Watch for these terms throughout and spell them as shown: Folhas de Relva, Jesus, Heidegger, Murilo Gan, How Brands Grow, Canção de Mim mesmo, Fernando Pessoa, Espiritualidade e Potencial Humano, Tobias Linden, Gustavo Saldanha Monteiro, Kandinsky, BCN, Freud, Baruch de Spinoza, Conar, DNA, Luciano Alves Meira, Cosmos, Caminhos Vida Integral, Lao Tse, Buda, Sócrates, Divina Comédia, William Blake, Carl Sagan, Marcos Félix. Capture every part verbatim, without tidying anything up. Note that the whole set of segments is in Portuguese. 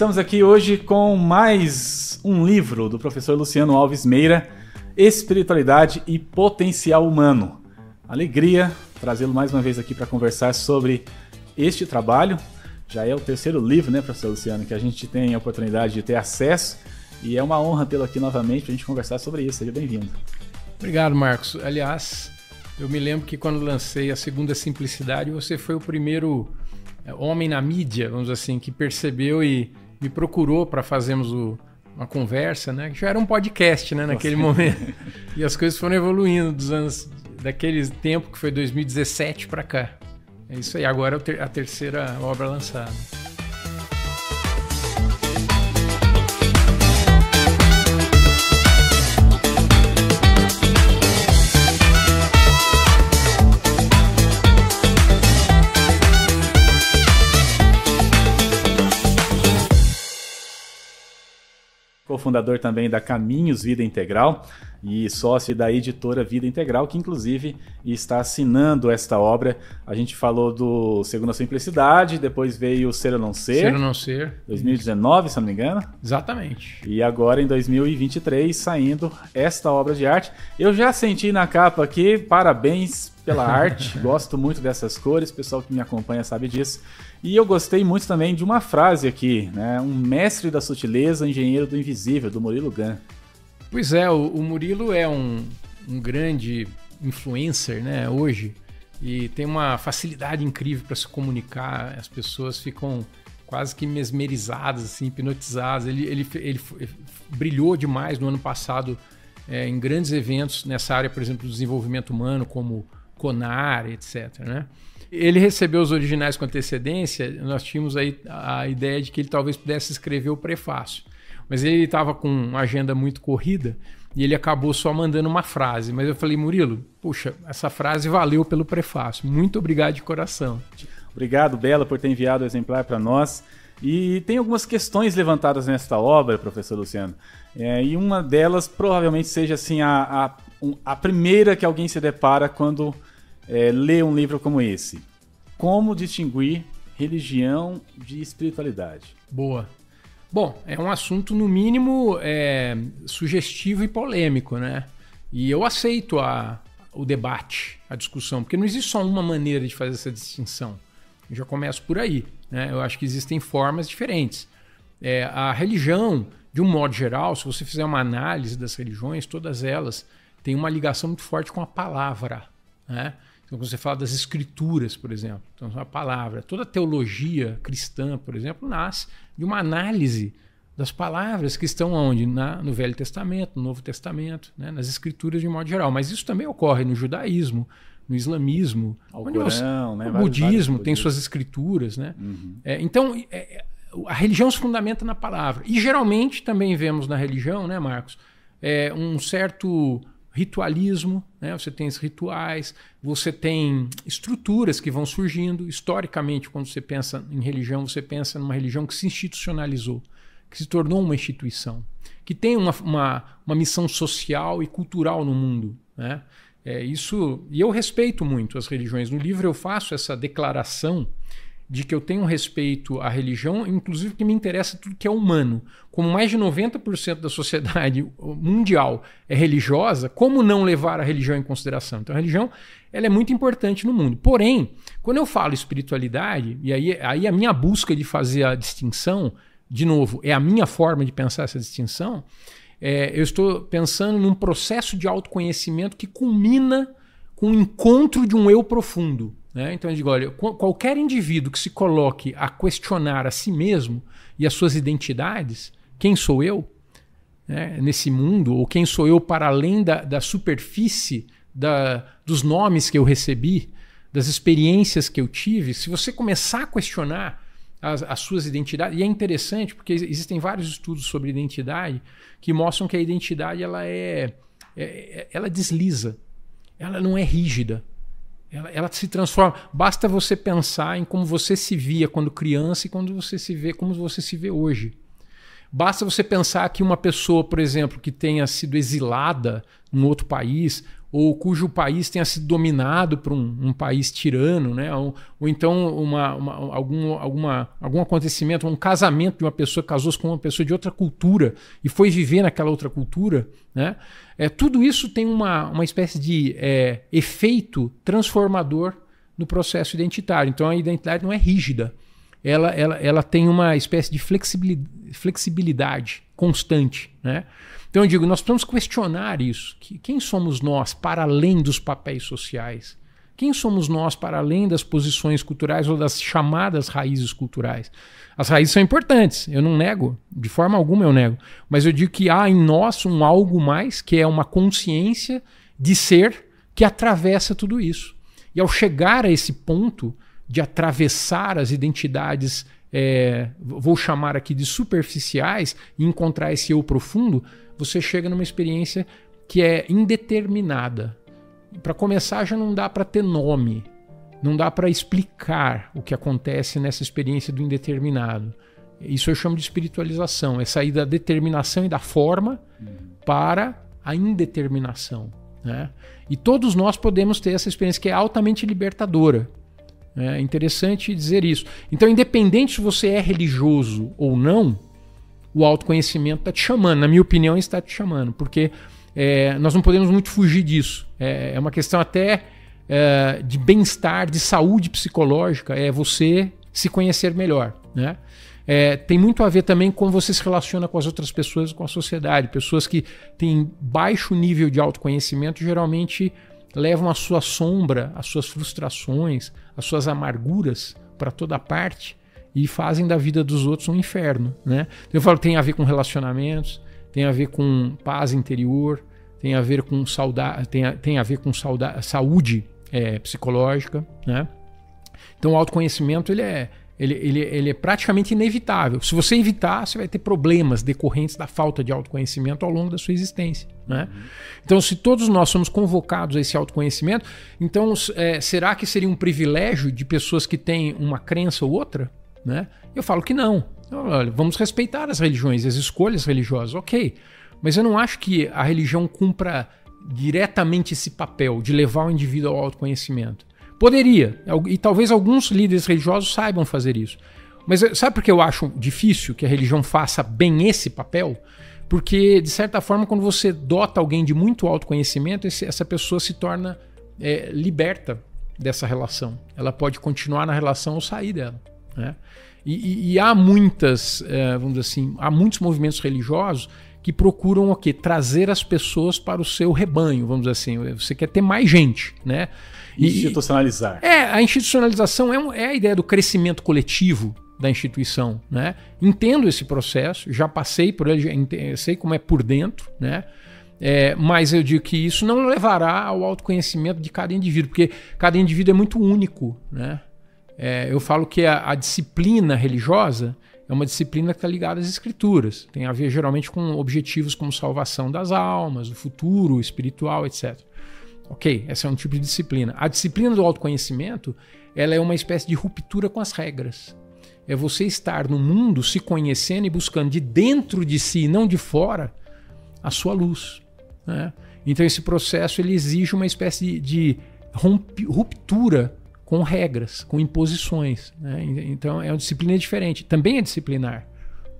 estamos aqui hoje com mais um livro do professor Luciano Alves Meira, Espiritualidade e Potencial Humano. Alegria trazê-lo mais uma vez aqui para conversar sobre este trabalho. Já é o terceiro livro, né, professor Luciano, que a gente tem a oportunidade de ter acesso, e é uma honra tê-lo aqui novamente para a gente conversar sobre isso. Seja bem-vindo. Obrigado, Marcos. Aliás, eu me lembro que quando lancei a Segunda Simplicidade, você foi o primeiro homem na mídia, vamos dizer assim, que percebeu e me procurou para fazermos o, uma conversa, né? Já era um podcast, né, naquele Nossa. momento. E as coisas foram evoluindo dos anos, daquele tempo que foi dois mil e dezessete para cá. É isso aí, agora a terceira obra lançada. Cofundador também da Caminhos Vida Integral e sócio da editora Vida Integral, que inclusive está assinando esta obra. A gente falou do Segunda Simplicidade, depois veio o Ser ou Não Ser. Ser ou Não Ser. dois mil e dezenove, se não me engano. Exatamente. E agora em dois mil e vinte e três, saindo esta obra de arte. Eu já senti na capa aqui, parabéns pela arte, gosto muito dessas cores, o pessoal que me acompanha sabe disso. E eu gostei muito também de uma frase aqui, né? Um mestre da sutileza, engenheiro do invisível, do Murilo Gan. Pois é, o, o Murilo é um, um grande influencer, né, hoje, e tem uma facilidade incrível para se comunicar, as pessoas ficam quase que mesmerizadas, assim, hipnotizadas. Ele, ele, ele, ele brilhou demais no ano passado é, em grandes eventos nessa área, por exemplo, do desenvolvimento humano, como Conar, etcétera, né? Ele recebeu os originais com antecedência, nós tínhamos aí a ideia de que ele talvez pudesse escrever o prefácio, mas ele estava com uma agenda muito corrida e ele acabou só mandando uma frase. Mas eu falei, Murilo, puxa, essa frase valeu pelo prefácio, muito obrigado de coração. Obrigado, Bela, por ter enviado o exemplar para nós. E tem algumas questões levantadas nesta obra, professor Luciano, é, e uma delas provavelmente seja assim, a, a, a primeira que alguém se depara quando é, lê um livro como esse. Como distinguir religião de espiritualidade? Boa. Bom, é um assunto, no mínimo, é, sugestivo e polêmico, né? E eu aceito a, o debate, a discussão, porque não existe só uma maneira de fazer essa distinção. Eu já começo por aí, né? Eu acho que existem formas diferentes. É, a religião, de um modo geral, se você fizer uma análise das religiões, todas elas têm uma ligação muito forte com a palavra, né? Então, quando você fala das escrituras, por exemplo, então a palavra, toda a teologia cristã, por exemplo, nasce de uma análise das palavras que estão onde? Na, no Velho Testamento, no Novo Testamento, né? Nas escrituras de modo geral. Mas isso também ocorre no judaísmo, no islamismo, ao onde Corão, você, né? O vários, budismo vários tem suas escrituras, né? Uhum. É, então, é, a religião se fundamenta na palavra. E geralmente também vemos na religião, né, Marcos, é, um certo ritualismo, né? Você tem esses rituais, você tem estruturas que vão surgindo. Historicamente, quando você pensa em religião, você pensa numa religião que se institucionalizou, que se tornou uma instituição, que tem uma, uma, uma missão social e cultural no mundo, né? É isso, e eu respeito muito as religiões. No livro eu faço essa declaração de que eu tenho respeito à religião, inclusive que me interessa tudo que é humano. Como mais de noventa por cento da sociedade mundial é religiosa, como não levar a religião em consideração? Então a religião, ela é muito importante no mundo. Porém, quando eu falo espiritualidade, e aí, aí a minha busca de fazer a distinção, de novo, é a minha forma de pensar essa distinção, é, eu estou pensando num processo de autoconhecimento que culmina com o encontro de um eu profundo, né? Então eu digo, olha, qualquer indivíduo que se coloque a questionar a si mesmo e as suas identidades, quem sou eu, né, nesse mundo, ou quem sou eu para além da, da superfície, da, dos nomes que eu recebi, das experiências que eu tive, se você começar a questionar as, as suas identidades, e é interessante porque existem vários estudos sobre identidade que mostram que a identidade ela, é, é, ela desliza, ela não é rígida. Ela, ela se transforma. Basta você pensar em como você se via quando criança e quando você se vê, como você se vê hoje. Basta você pensar que uma pessoa, por exemplo, que tenha sido exilada num outro país ou cujo país tenha sido dominado por um, um país tirano, né? ou, ou então uma, uma, algum, alguma, algum acontecimento, um casamento de uma pessoa, casou-se com uma pessoa de outra cultura e foi viver naquela outra cultura, né? É, tudo isso tem uma, uma espécie de é, efeito transformador no processo identitário. Então a identidade não é rígida, ela, ela, ela tem uma espécie de flexibilidade, flexibilidade constante, né? Então eu digo, nós precisamos questionar isso. Que, quem somos nós para além dos papéis sociais? Quem somos nós para além das posições culturais ou das chamadas raízes culturais? As raízes são importantes, eu não nego, de forma alguma eu nego. Mas eu digo que há em nós um algo mais, que é uma consciência de ser que atravessa tudo isso. E ao chegar a esse ponto de atravessar as identidades, é, vou chamar aqui de superficiais, e encontrar esse eu profundo, você chega numa experiência que é indeterminada. Para começar, já não dá para ter nome, não dá para explicar o que acontece nessa experiência do indeterminado. Isso eu chamo de espiritualização, é sair da determinação e da forma para a indeterminação, né? E todos nós podemos ter essa experiência, que é altamente libertadora. É interessante dizer isso. Então, independente se você é religioso ou não, o autoconhecimento está te chamando, na minha opinião está te chamando, porque é, nós não podemos muito fugir disso, é, é uma questão até é, de bem-estar, de saúde psicológica, é você se conhecer melhor, né? É, tem muito a ver também com como você se relaciona com as outras pessoas e com a sociedade. Pessoas que têm baixo nível de autoconhecimento geralmente levam a sua sombra, as suas frustrações, as suas amarguras para toda parte e fazem da vida dos outros um inferno, né? Eu falo, tem a ver com relacionamentos, tem a ver com paz interior, tem a ver com saudade, tem a, tem a ver com saudade, saúde é, psicológica, né? Então o autoconhecimento ele é, ele, ele, ele é praticamente inevitável. Se você evitar, você vai ter problemas decorrentes da falta de autoconhecimento ao longo da sua existência, né? Uhum. Então, se todos nós somos convocados a esse autoconhecimento, então é, será que seria um privilégio de pessoas que têm uma crença ou outra, né? Eu falo que não. Olha, vamos respeitar as religiões, as escolhas religiosas, ok. Mas eu não acho que a religião cumpra diretamente esse papel de levar o indivíduo ao autoconhecimento. Poderia, e talvez alguns líderes religiosos saibam fazer isso. Mas sabe por que eu acho difícil que a religião faça bem esse papel? Porque, de certa forma, quando você dota alguém de muito autoconhecimento, essa pessoa se torna é, liberta dessa relação. Ela pode continuar na relação ou sair dela, né? E, e, e há muitas, vamos dizer assim, há muitos movimentos religiosos que procuram o quê? Trazer as pessoas para o seu rebanho, vamos dizer assim. Você quer ter mais gente, né? E, institucionalizar. É, a institucionalização é, um, é a ideia do crescimento coletivo da instituição, né? Entendo esse processo, já passei por ele, já entendo, sei como é por dentro, né? É, mas eu digo que isso não levará ao autoconhecimento de cada indivíduo, porque cada indivíduo é muito único, né? É, eu falo que a, a disciplina religiosa é uma disciplina que está ligada às escrituras. Tem a ver geralmente com objetivos como salvação das almas, o futuro espiritual, etcétera. Ok, esse é um tipo de disciplina. A disciplina do autoconhecimento, ela é uma espécie de ruptura com as regras. É você estar no mundo se conhecendo e buscando de dentro de si, não de fora, a sua luz, né? Então esse processo ele exige uma espécie de, de ruptura com regras, com imposições, né? Então é uma disciplina diferente. Também é disciplinar,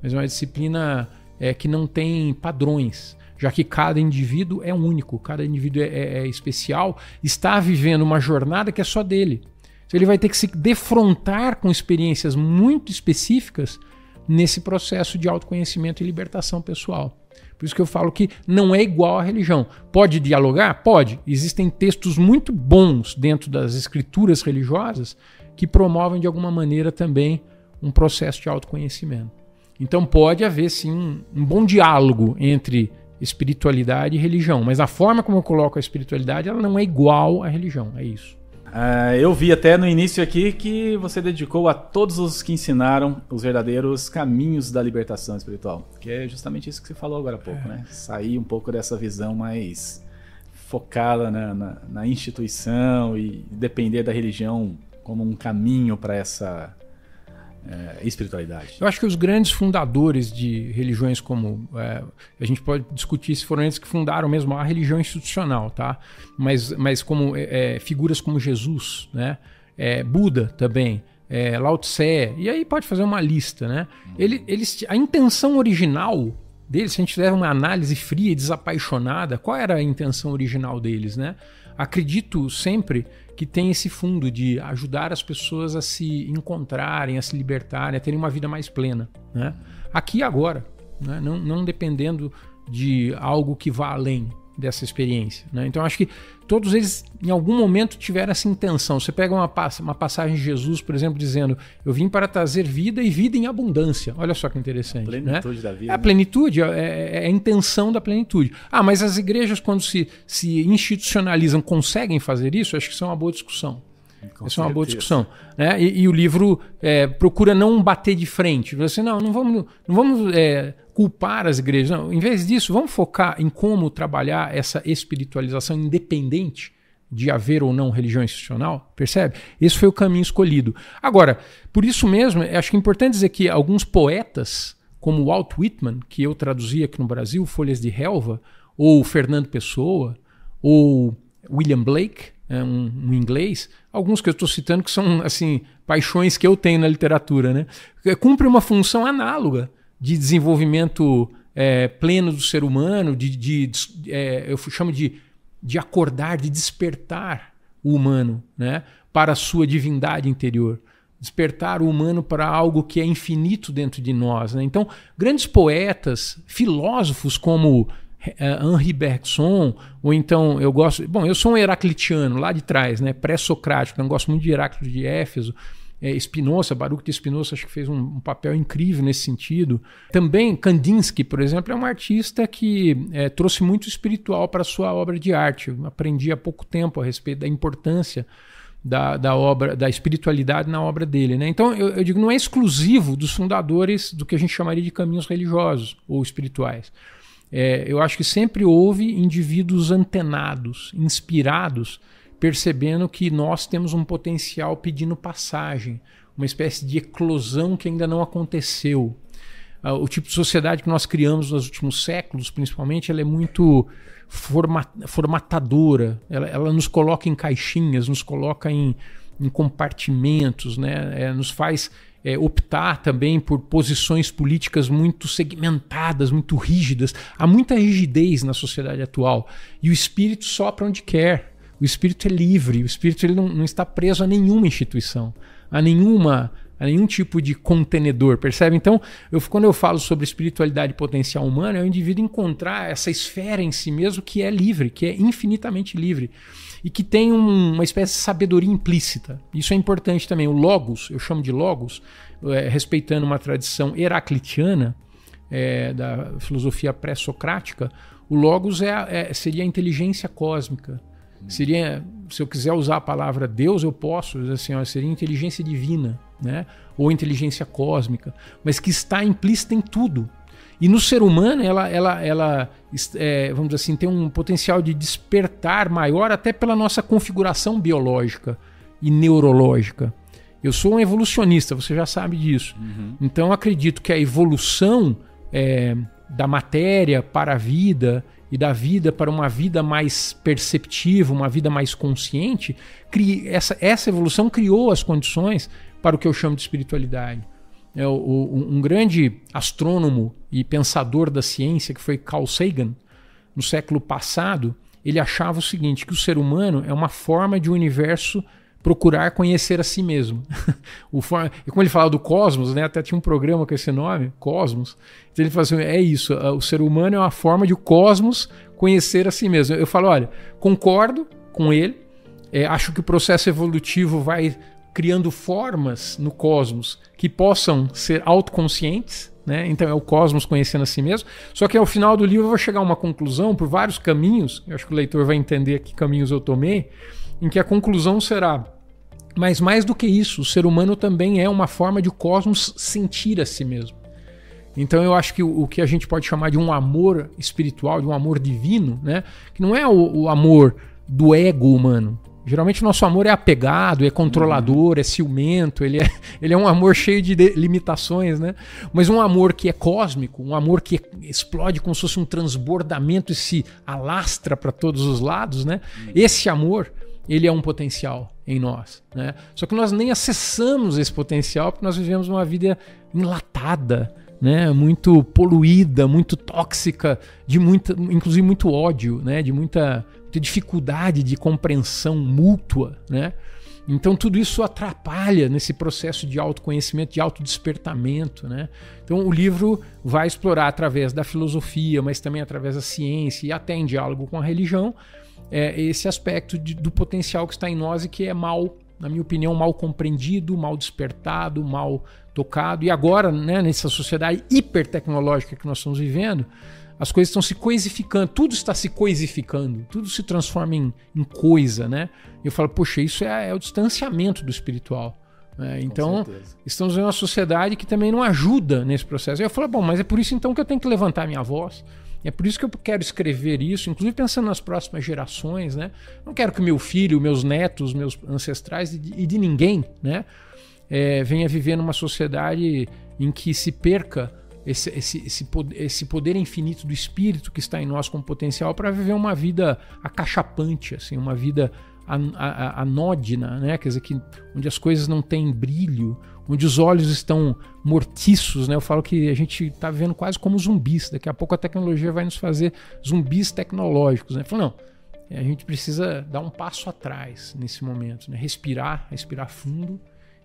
mas é uma disciplina é, que não tem padrões, já que cada indivíduo é único, cada indivíduo é, é, é especial, está vivendo uma jornada que é só dele. Então ele vai ter que se defrontar com experiências muito específicas nesse processo de autoconhecimento e libertação pessoal. Por isso que eu falo que não é igual à religião. Pode dialogar? Pode. Existem textos muito bons dentro das escrituras religiosas que promovem de alguma maneira também um processo de autoconhecimento. Então pode haver sim um, um bom diálogo entre espiritualidade e religião, mas a forma como eu coloco a espiritualidade, ela não é igual à religião, é isso. Uh, eu vi até no início aqui que você dedicou a todos os que ensinaram os verdadeiros caminhos da libertação espiritual, que é justamente isso que você falou agora há pouco, é. né? Sair um pouco dessa visão mais focada na, na, na instituição e depender da religião como um caminho para essa é, espiritualidade? Eu acho que os grandes fundadores de religiões como... É, a gente pode discutir se foram eles que fundaram mesmo a religião institucional, tá? Mas, mas como é, figuras como Jesus, né? É, Buda também, é, Lao Tse, e aí pode fazer uma lista, né? Ele, eles, a intenção original... deles, se a gente fizer uma análise fria e desapaixonada, qual era a intenção original deles, né? Acredito sempre que tem esse fundo de ajudar as pessoas a se encontrarem, a se libertarem, a terem uma vida mais plena, né? Aqui e agora, né? Não, não dependendo de algo que vá além dessa experiência, né? Então acho que todos eles em algum momento tiveram essa intenção. Você pega uma, uma passagem de Jesus, por exemplo, dizendo: eu vim para trazer vida e vida em abundância. Olha só que interessante. A plenitude, né? Da vida. É a plenitude, é, é a intenção da plenitude. Ah, mas as igrejas, quando se, se institucionalizam, conseguem fazer isso? Acho que isso é uma boa discussão. Isso é uma boa discussão, né? E, e o livro é, procura não bater de frente. Você, não, não vamos, não vamos é, culpar as igrejas. Não. Em vez disso, vamos focar em como trabalhar essa espiritualização independente de haver ou não religião institucional. Percebe? Esse foi o caminho escolhido. Agora, por isso mesmo, acho que é importante dizer que alguns poetas, como Walt Whitman, que eu traduzi aqui no Brasil, Folhas de Relva, ou Fernando Pessoa, ou William Blake, Um, um inglês, alguns que eu estou citando que são assim, paixões que eu tenho na literatura, né? Cumpre uma função análoga de desenvolvimento é, pleno do ser humano, de, de, de é, eu chamo de, de acordar, de despertar o humano, né? Para a sua divindade interior. Despertar o humano para algo que é infinito dentro de nós, né? Então, grandes poetas, filósofos como... Uh, Henri Bergson, ou então eu gosto... Bom, eu sou um heraclitiano lá de trás, né, pré-socrático, então eu gosto muito de Heráclito de Éfeso, é, Spinoza, Baruch de Spinoza, acho que fez um, um papel incrível nesse sentido. Também Kandinsky, por exemplo, é um artista que é, trouxe muito espiritual para a sua obra de arte. Eu aprendi há pouco tempo a respeito da importância da, da, obra, da espiritualidade na obra dele, né? Então eu, eu digo, não é exclusivo dos fundadores do que a gente chamaria de caminhos religiosos ou espirituais. É, eu acho que sempre houve indivíduos antenados, inspirados, percebendo que nós temos um potencial pedindo passagem, uma espécie de eclosão que ainda não aconteceu. Ah, o tipo de sociedade que nós criamos nos últimos séculos, principalmente, ela é muito forma, formatadora, ela, ela nos coloca em caixinhas, nos coloca em, em compartimentos, né? É, nos faz... É, optar também por posições políticas muito segmentadas, muito rígidas. Há muita rigidez na sociedade atual. E o espírito sopra onde quer. O espírito é livre. O espírito ele não, não está preso a nenhuma instituição, a, nenhuma, a nenhum tipo de contenedor. Percebe? Então, eu, quando eu falo sobre espiritualidade e potencial humano, é o indivíduo encontrar essa esfera em si mesmo que é livre, que é infinitamente livre. E que tem um, uma espécie de sabedoria implícita. Isso é importante também. O logos, eu chamo de logos, é, respeitando uma tradição heraclitiana, é, da filosofia pré-socrática, o logos é, é, seria a inteligência cósmica. Seria, se eu quiser usar a palavra Deus, eu posso, assim, ó, seria inteligência divina, né? Ou inteligência cósmica, mas que está implícita em tudo. E no ser humano, ela, ela, ela é, vamos dizer assim, tem um potencial de despertar maior até pela nossa configuração biológica e neurológica. Eu sou um evolucionista, você já sabe disso. Uhum. Então, acredito que a evolução é, da matéria para a vida e da vida para uma vida mais perceptiva, uma vida mais consciente, cria, essa, essa evolução criou as condições para o que eu chamo de espiritualidade. É, o, um grande astrônomo e pensador da ciência, que foi Carl Sagan, no século passado, ele achava o seguinte, que o ser humano é uma forma de o universo procurar conhecer a si mesmo. o forma, como ele falava do Cosmos, né, até tinha um programa com esse nome, Cosmos, então ele falava assim, é isso, o ser humano é uma forma de o cosmos conhecer a si mesmo. Eu falo, olha, concordo com ele, é, acho que o processo evolutivo vai... criando formas no cosmos que possam ser autoconscientes, né? Então é o cosmos conhecendo a si mesmo. Só que ao final do livro eu vou chegar a uma conclusão por vários caminhos, eu acho que o leitor vai entender que caminhos eu tomei, em que a conclusão será, mas mais do que isso, o ser humano também é uma forma de o cosmos sentir a si mesmo. Então eu acho que o, o que a gente pode chamar de um amor espiritual, de um amor divino, né? Que não é o, o amor do ego humano, Geralmente o nosso amor é apegado, é controlador, é ciumento, ele é, ele é um amor cheio de, de limitações, né? Mas um amor que é cósmico, um amor que explode como se fosse um transbordamento e se alastra para todos os lados, né? Esse amor, ele é um potencial em nós, né? Só que nós nem acessamos esse potencial porque nós vivemos uma vida enlatada, né? Muito poluída, muito tóxica, de muita, inclusive muito ódio, né? De muita... de dificuldade de compreensão mútua, né? Então tudo isso atrapalha nesse processo de autoconhecimento, de autodespertamento, né? Então o livro vai explorar através da filosofia, mas também através da ciência e até em diálogo com a religião, é, esse aspecto de, do potencial que está em nós e que é mal, na minha opinião, mal compreendido, mal despertado, mal tocado. E agora, né, nessa sociedade hipertecnológica que nós estamos vivendo, as coisas estão se coisificando, tudo está se coisificando, tudo se transforma em, em coisa, né? Eu falo, poxa, isso é, é o distanciamento do espiritual, né? Então, estamos em uma sociedade que também não ajuda nesse processo. Eu falo, bom, mas é por isso então que eu tenho que levantar minha voz, é por isso que eu quero escrever isso, inclusive pensando nas próximas gerações, né? Não quero que meu filho, meus netos, meus ancestrais e de, e de ninguém, né, é, venha viver numa sociedade em que se perca Esse, esse, esse, poder, esse poder infinito do espírito que está em nós como potencial para viver uma vida acachapante, assim, uma vida an, a, anódina, né? Quer dizer, que, onde as coisas não têm brilho, onde os olhos estão mortiços, né? Eu falo que a gente está vivendo quase como zumbis. Daqui a pouco a tecnologia vai nos fazer zumbis tecnológicos, né? Eu falo, não, a gente precisa dar um passo atrás nesse momento, né? Respirar, respirar fundo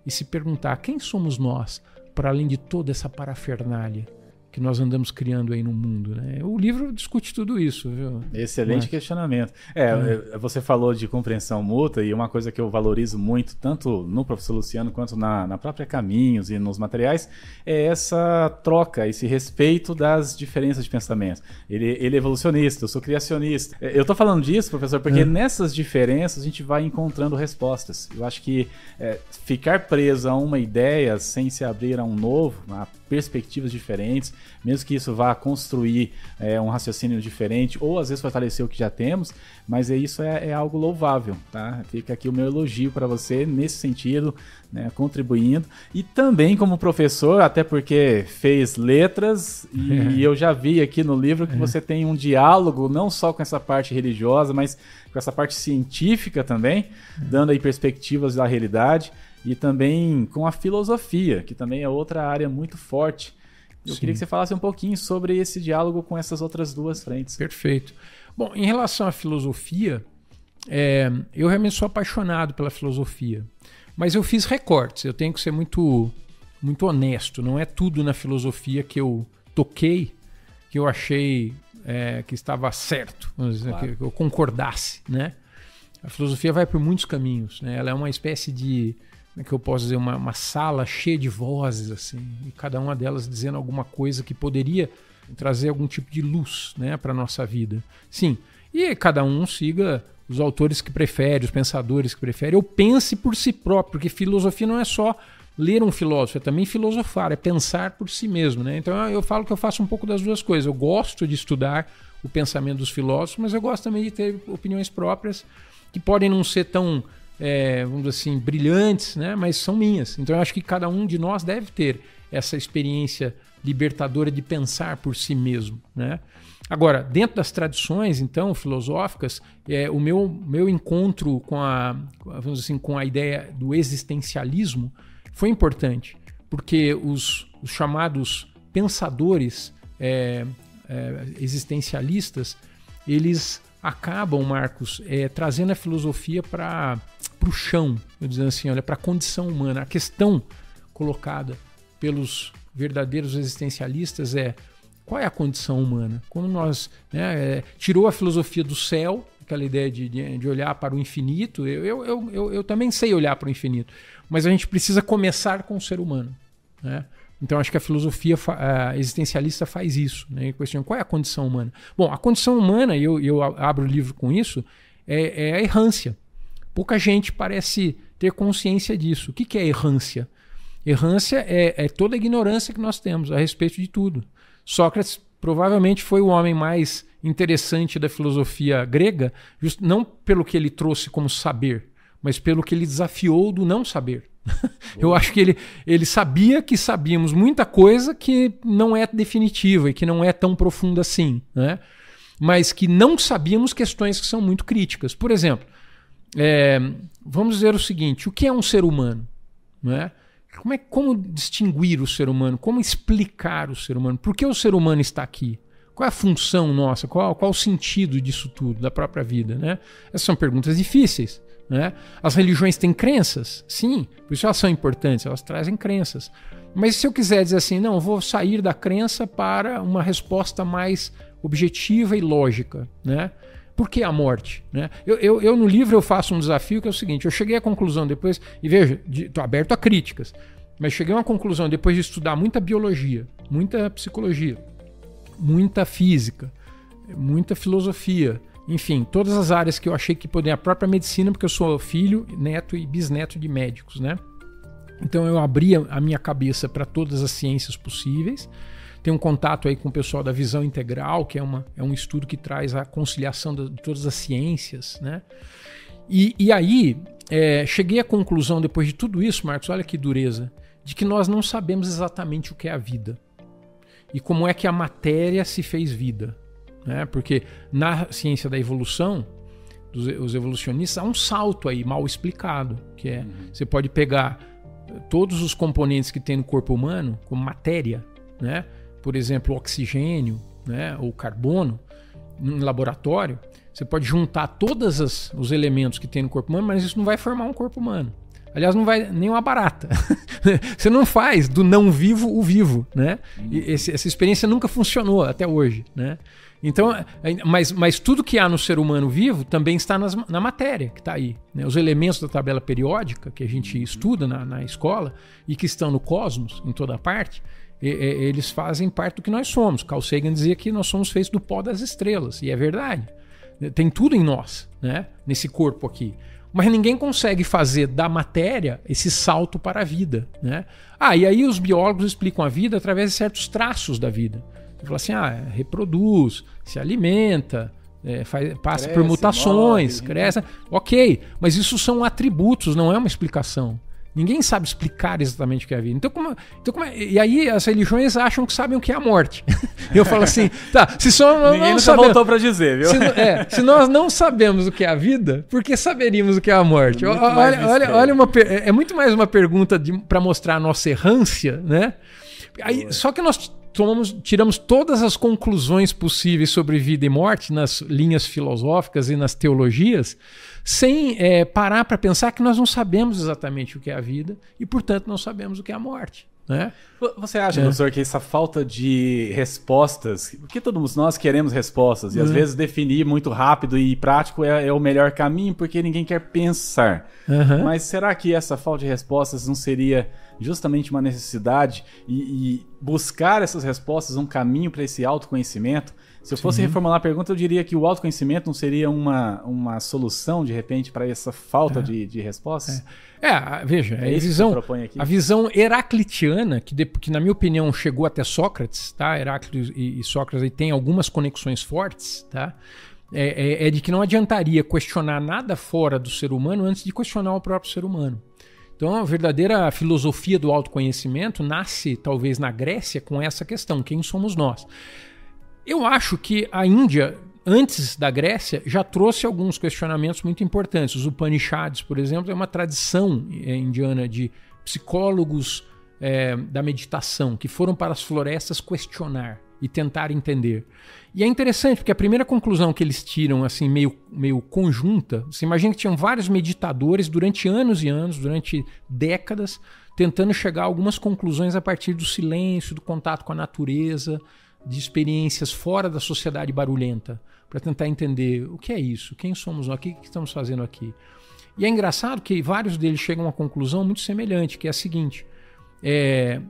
e se perguntar quem somos nós, para além de toda essa parafernália que nós andamos criando aí no mundo, né? O livro discute tudo isso, viu? Excelente, mas... questionamento. É, é, você falou de compreensão mútua e uma coisa que eu valorizo muito, tanto no professor Luciano quanto na, na própria Caminhos e nos materiais, é essa troca, esse respeito das diferenças de pensamento. Ele, ele é evolucionista, eu sou criacionista. Eu tô falando disso, professor, porque é. nessas diferenças a gente vai encontrando respostas. Eu acho que é, ficar preso a uma ideia sem se abrir a um novo, a perspectivas diferentes, mesmo que isso vá construir é, um raciocínio diferente ou às vezes fortalecer o que já temos, mas isso é, é algo louvável, tá? Fica aqui o meu elogio para você nesse sentido, né, contribuindo e também como professor, até porque fez letras e, é. e eu já vi aqui no livro que é. você tem um diálogo não só com essa parte religiosa, mas com essa parte científica também, é. dando aí perspectivas da realidade. E também com a filosofia, que também é outra área muito forte. Eu Sim. queria que você falasse um pouquinho sobre esse diálogo com essas outras duas frentes. Perfeito. Bom, em relação à filosofia, é, eu realmente sou apaixonado pela filosofia. Mas eu fiz recortes, eu tenho que ser muito, muito honesto. Não é tudo na filosofia que eu toquei, que eu achei é, que estava certo, vamos dizer, claro. que eu concordasse, né? A filosofia vai por muitos caminhos, né? Ela é uma espécie de... que eu posso dizer, uma, uma sala cheia de vozes, assim, e cada uma delas dizendo alguma coisa que poderia trazer algum tipo de luz, né, para a nossa vida. Sim, e cada um siga os autores que prefere, os pensadores que prefere, ou pense por si próprio, porque filosofia não é só ler um filósofo, é também filosofar, é pensar por si mesmo, né? Então eu falo que eu faço um pouco das duas coisas. Eu gosto de estudar o pensamento dos filósofos, mas eu gosto também de ter opiniões próprias que podem não ser tão... É, vamos dizer assim, brilhantes, né? Mas são minhas. Então eu acho que cada um de nós deve ter essa experiência libertadora de pensar por si mesmo, né? Agora, dentro das tradições, então, filosóficas, é, o meu, meu encontro com a, vamos dizer assim, com a ideia do existencialismo foi importante, porque os, os chamados pensadores é, é, existencialistas, eles acabam, Marcos, é, trazendo a filosofia para o chão, eu dizendo assim, olha, para a condição humana. A questão colocada pelos verdadeiros existencialistas é qual é a condição humana? Como nós, né, é, tirou a filosofia do céu, aquela ideia de, de, de olhar para o infinito, eu, eu, eu, eu, eu também sei olhar para o infinito, mas a gente precisa começar com o ser humano, né? Então acho que a filosofia a existencialista faz isso, né? Questiona qual é a condição humana. Bom, a condição humana, e eu, eu abro o livro com isso, é, é a errância. Pouca gente parece ter consciência disso. O que, que é errância? Errância é, é toda a ignorância que nós temos a respeito de tudo. Sócrates provavelmente foi o homem mais interessante da filosofia grega, just, não pelo que ele trouxe como saber, mas pelo que ele desafiou do não saber. Eu acho que ele, ele sabia que sabíamos muita coisa que não é definitiva e que não é tão profunda assim, né? Mas que não sabíamos questões que são muito críticas. Por exemplo, é, vamos dizer o seguinte, o que é um ser humano? Né? Como, é, como distinguir o ser humano? Como explicar o ser humano? Por que o ser humano está aqui? Qual é a função nossa? Qual, qual o sentido disso tudo, da própria vida? Né? Essas são perguntas difíceis. Né? As religiões têm crenças? Sim, por isso elas são importantes, elas trazem crenças. Mas se eu quiser dizer assim, não, eu vou sair da crença para uma resposta mais objetiva e lógica, né? Por que a morte? Né? Eu, eu, eu no livro eu faço um desafio que é o seguinte, eu cheguei à conclusão depois, e veja, estou aberto a críticas, mas cheguei a uma conclusão depois de estudar muita biologia, muita psicologia, muita física, muita filosofia, enfim, todas as áreas que eu achei que poderiam, a própria medicina, porque eu sou filho, neto e bisneto de médicos, né? Então eu abri a minha cabeça para todas as ciências possíveis, tenho um contato aí com o pessoal da visão integral, que é, uma, é um estudo que traz a conciliação de todas as ciências, né? E, e aí é, cheguei à conclusão, depois de tudo isso, Marcos, olha que dureza, de que nós não sabemos exatamente o que é a vida. E como é que a matéria se fez vida? Né? Porque na ciência da evolução, dos, os evolucionistas, há um salto aí mal explicado, que é, uhum. Você pode pegar todos os componentes que tem no corpo humano como matéria, né? Por exemplo, oxigênio, né? Ou carbono, num laboratório, você pode juntar todos as, os elementos que tem no corpo humano, mas isso não vai formar um corpo humano. Aliás, não vai nem uma barata. Você não faz do não vivo o vivo, né? E esse, essa experiência nunca funcionou até hoje, né? Então, mas, mas tudo que há no ser humano vivo também está nas, na matéria que está aí, né? Os elementos da tabela periódica que a gente estuda na, na escola e que estão no cosmos, em toda parte, e, e, eles fazem parte do que nós somos. Carl Sagan dizia que nós somos feitos do pó das estrelas, e é verdade. Tem tudo em nós, né? Nesse corpo aqui. Mas ninguém consegue fazer da matéria esse salto para a vida, né? Ah, e aí os biólogos explicam a vida através de certos traços da vida. Você fala assim, ah, reproduz, se alimenta, é, faz, passa cresce, por mutações, morre, cresce. Né? Ok, mas isso são atributos, não é uma explicação. Ninguém sabe explicar exatamente o que é a vida. Então, como, então como é, e aí as religiões acham que sabem o que é a morte. Eu falo assim, tá, se só ninguém não sabemos, voltou para dizer, viu? Se, é, se nós não sabemos o que é a vida, por que saberíamos o que é a morte? É olha, olha, olha uma, é muito mais uma pergunta para mostrar a nossa errância, né? Aí, só que nós tomamos, tiramos todas as conclusões possíveis sobre vida e morte nas linhas filosóficas e nas teologias, sem é, parar para pensar que nós não sabemos exatamente o que é a vida e, portanto, não sabemos o que é a morte. Né? Você acha, é. professor, que essa falta de respostas, porque todos nós queremos respostas, e é. às vezes definir muito rápido e prático é, é o melhor caminho, porque ninguém quer pensar. Uhum. Mas será que essa falta de respostas não seria justamente uma necessidade e, e buscar essas respostas, um caminho para esse autoconhecimento? Se eu fosse Sim. reformular a pergunta, eu diria que o autoconhecimento não seria uma, uma solução, de repente, para essa falta é. de, de respostas? É, é veja, é a, visão, aqui. a visão heraclitiana, que, de, que na minha opinião chegou até Sócrates, tá? Heráclito e, e Sócrates têm algumas conexões fortes, tá? É, é, é de que não adiantaria questionar nada fora do ser humano antes de questionar o próprio ser humano. Então, a verdadeira filosofia do autoconhecimento nasce, talvez, na Grécia com essa questão, quem somos nós? Eu acho que a Índia, antes da Grécia, já trouxe alguns questionamentos muito importantes. Os Upanishads, por exemplo, é uma tradição indiana de psicólogos é, da meditação que foram para as florestas questionar e tentar entender. E é interessante porque a primeira conclusão que eles tiram, assim, meio, meio conjunta, você imagina que tinham vários meditadores durante anos e anos, durante décadas, tentando chegar a algumas conclusões a partir do silêncio, do contato com a natureza, de experiências fora da sociedade barulhenta, para tentar entender o que é isso, quem somos nós, o que estamos fazendo aqui. E é engraçado que vários deles chegam a uma conclusão muito semelhante, que é a seguinte, é,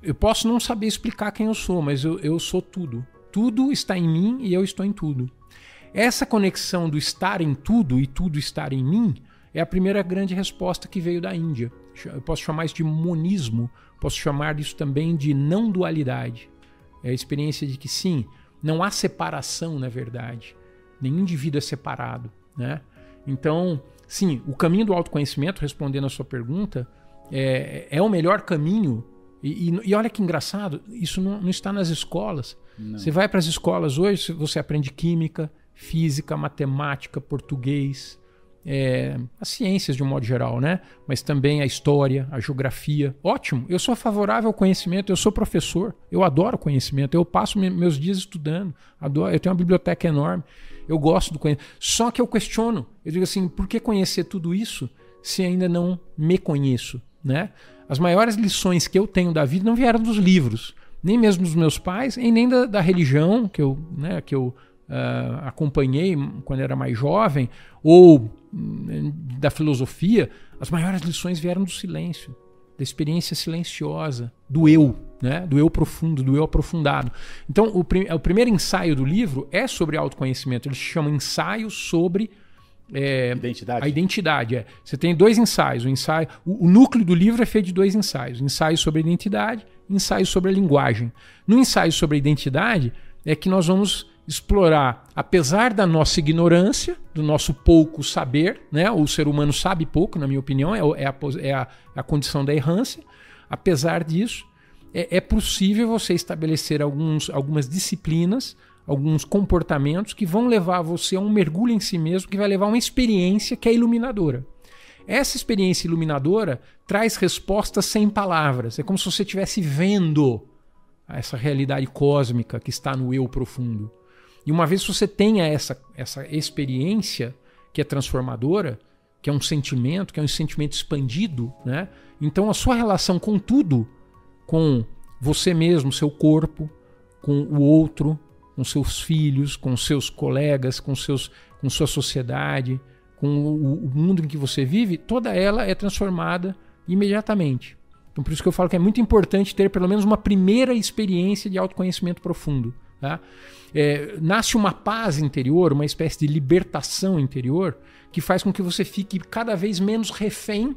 eu posso não saber explicar quem eu sou, mas eu, eu sou tudo. Tudo está em mim e eu estou em tudo. Essa conexão do estar em tudo e tudo estar em mim é a primeira grande resposta que veio da Índia. Eu posso chamar isso de monismo, posso chamar isso também de não-dualidade. É a experiência de que sim, não há separação na verdade. Nenhum indivíduo é separado, né? Então, sim, o caminho do autoconhecimento, respondendo a sua pergunta, é, é o melhor caminho. E, e, e olha que engraçado, isso não, não está nas escolas. Não. Você vai para as escolas hoje, você aprende química, física, matemática, português, é, as ciências de um modo geral, né? Mas também a história, a geografia. Ótimo, eu sou favorável ao conhecimento, eu sou professor, eu adoro conhecimento, eu passo me, meus dias estudando, adoro, eu tenho uma biblioteca enorme, eu gosto do conhecimento. Só que eu questiono, eu digo assim, por que conhecer tudo isso se ainda não me conheço, né? As maiores lições que eu tenho da vida não vieram dos livros, nem mesmo dos meus pais, e nem da, da religião que eu, né, que eu uh, acompanhei quando era mais jovem, ou um, da filosofia. As maiores lições vieram do silêncio, da experiência silenciosa, do eu, né, do eu profundo, do eu aprofundado. Então, o, prim o primeiro ensaio do livro é sobre autoconhecimento. Ele se chama Ensaio sobre... É, identidade. A identidade, é. Você tem dois ensaios. O, ensaio, o, o núcleo do livro é feito de dois ensaios. Ensaio sobre a identidade, ensaio sobre a linguagem. No ensaio sobre a identidade é que nós vamos explorar, apesar da nossa ignorância, do nosso pouco saber, né? O ser humano sabe pouco, na minha opinião, é, é, a, é a, a condição da errância. Apesar disso, é, é possível você estabelecer alguns, algumas disciplinas, alguns comportamentos que vão levar você a um mergulho em si mesmo, que vai levar a uma experiência que é iluminadora. Essa experiência iluminadora traz respostas sem palavras. É como se você estivesse vendo essa realidade cósmica que está no eu profundo. E uma vez que você tenha essa, essa experiência que é transformadora, que é um sentimento, que é um sentimento expandido, né? Então a sua relação com tudo, com você mesmo, seu corpo, com o outro, com seus filhos, com seus colegas, com, seus, com sua sociedade, com o, o mundo em que você vive, toda ela é transformada imediatamente. Então por isso que eu falo que é muito importante ter pelo menos uma primeira experiência de autoconhecimento profundo. Tá? É, nasce uma paz interior, uma espécie de libertação interior, que faz com que você fique cada vez menos refém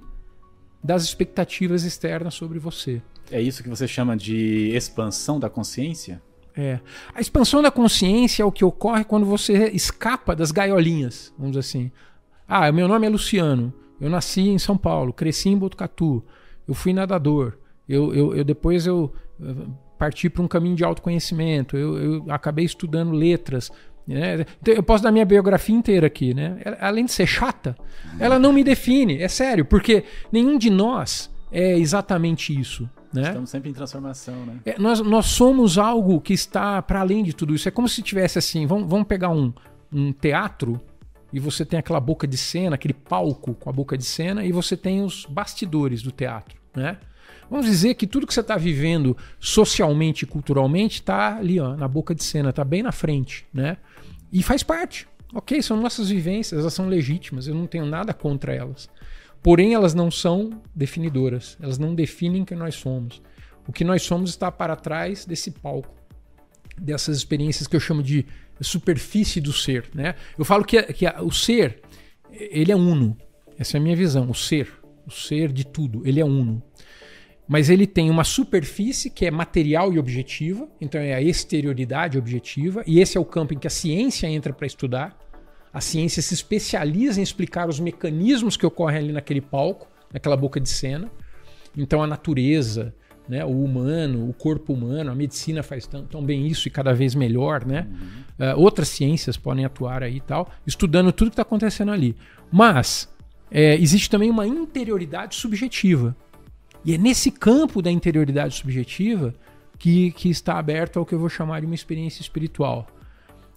das expectativas externas sobre você. É isso que você chama de expansão da consciência? É. A expansão da consciência é o que ocorre quando você escapa das gaiolinhas, vamos dizer assim. Ah, meu nome é Luciano, eu nasci em São Paulo, cresci em Botucatu, eu fui nadador, eu, eu, eu depois eu parti para um caminho de autoconhecimento, eu, eu acabei estudando letras, né? Então, eu posso dar minha biografia inteira aqui, né? Além de ser chata, ela não me define, é sério, porque nenhum de nós é exatamente isso. Né? Estamos sempre em transformação, né? É, nós, nós somos algo que está para além de tudo isso. É como se tivesse assim, vamos, vamos pegar um, um teatro e você tem aquela boca de cena, aquele palco com a boca de cena, e você tem os bastidores do teatro, né? Vamos dizer que tudo que você está vivendo socialmente e culturalmente está ali, ó, na boca de cena, está bem na frente, né? E faz parte, ok, são nossas vivências, elas são legítimas, eu não tenho nada contra elas. Porém, elas não são definidoras. Elas não definem quem nós somos. O que nós somos está para trás desse palco, dessas experiências que eu chamo de superfície do ser, né? Eu falo que, que o ser, ele é uno. Essa é a minha visão. O ser, o ser de tudo, ele é uno. Mas ele tem uma superfície que é material e objetiva. Então é a exterioridade objetiva. E esse é o campo em que a ciência entra para estudar. A ciência se especializa em explicar os mecanismos que ocorrem ali naquele palco, naquela boca de cena. Então a natureza, né, o humano, o corpo humano, a medicina faz tão, tão bem isso e cada vez melhor, né? Uhum. Uh, outras ciências podem atuar aí e tal, estudando tudo que está acontecendo ali. Mas é, existe também uma interioridade subjetiva. E é nesse campo da interioridade subjetiva que, que está aberto ao que eu vou chamar de uma experiência espiritual.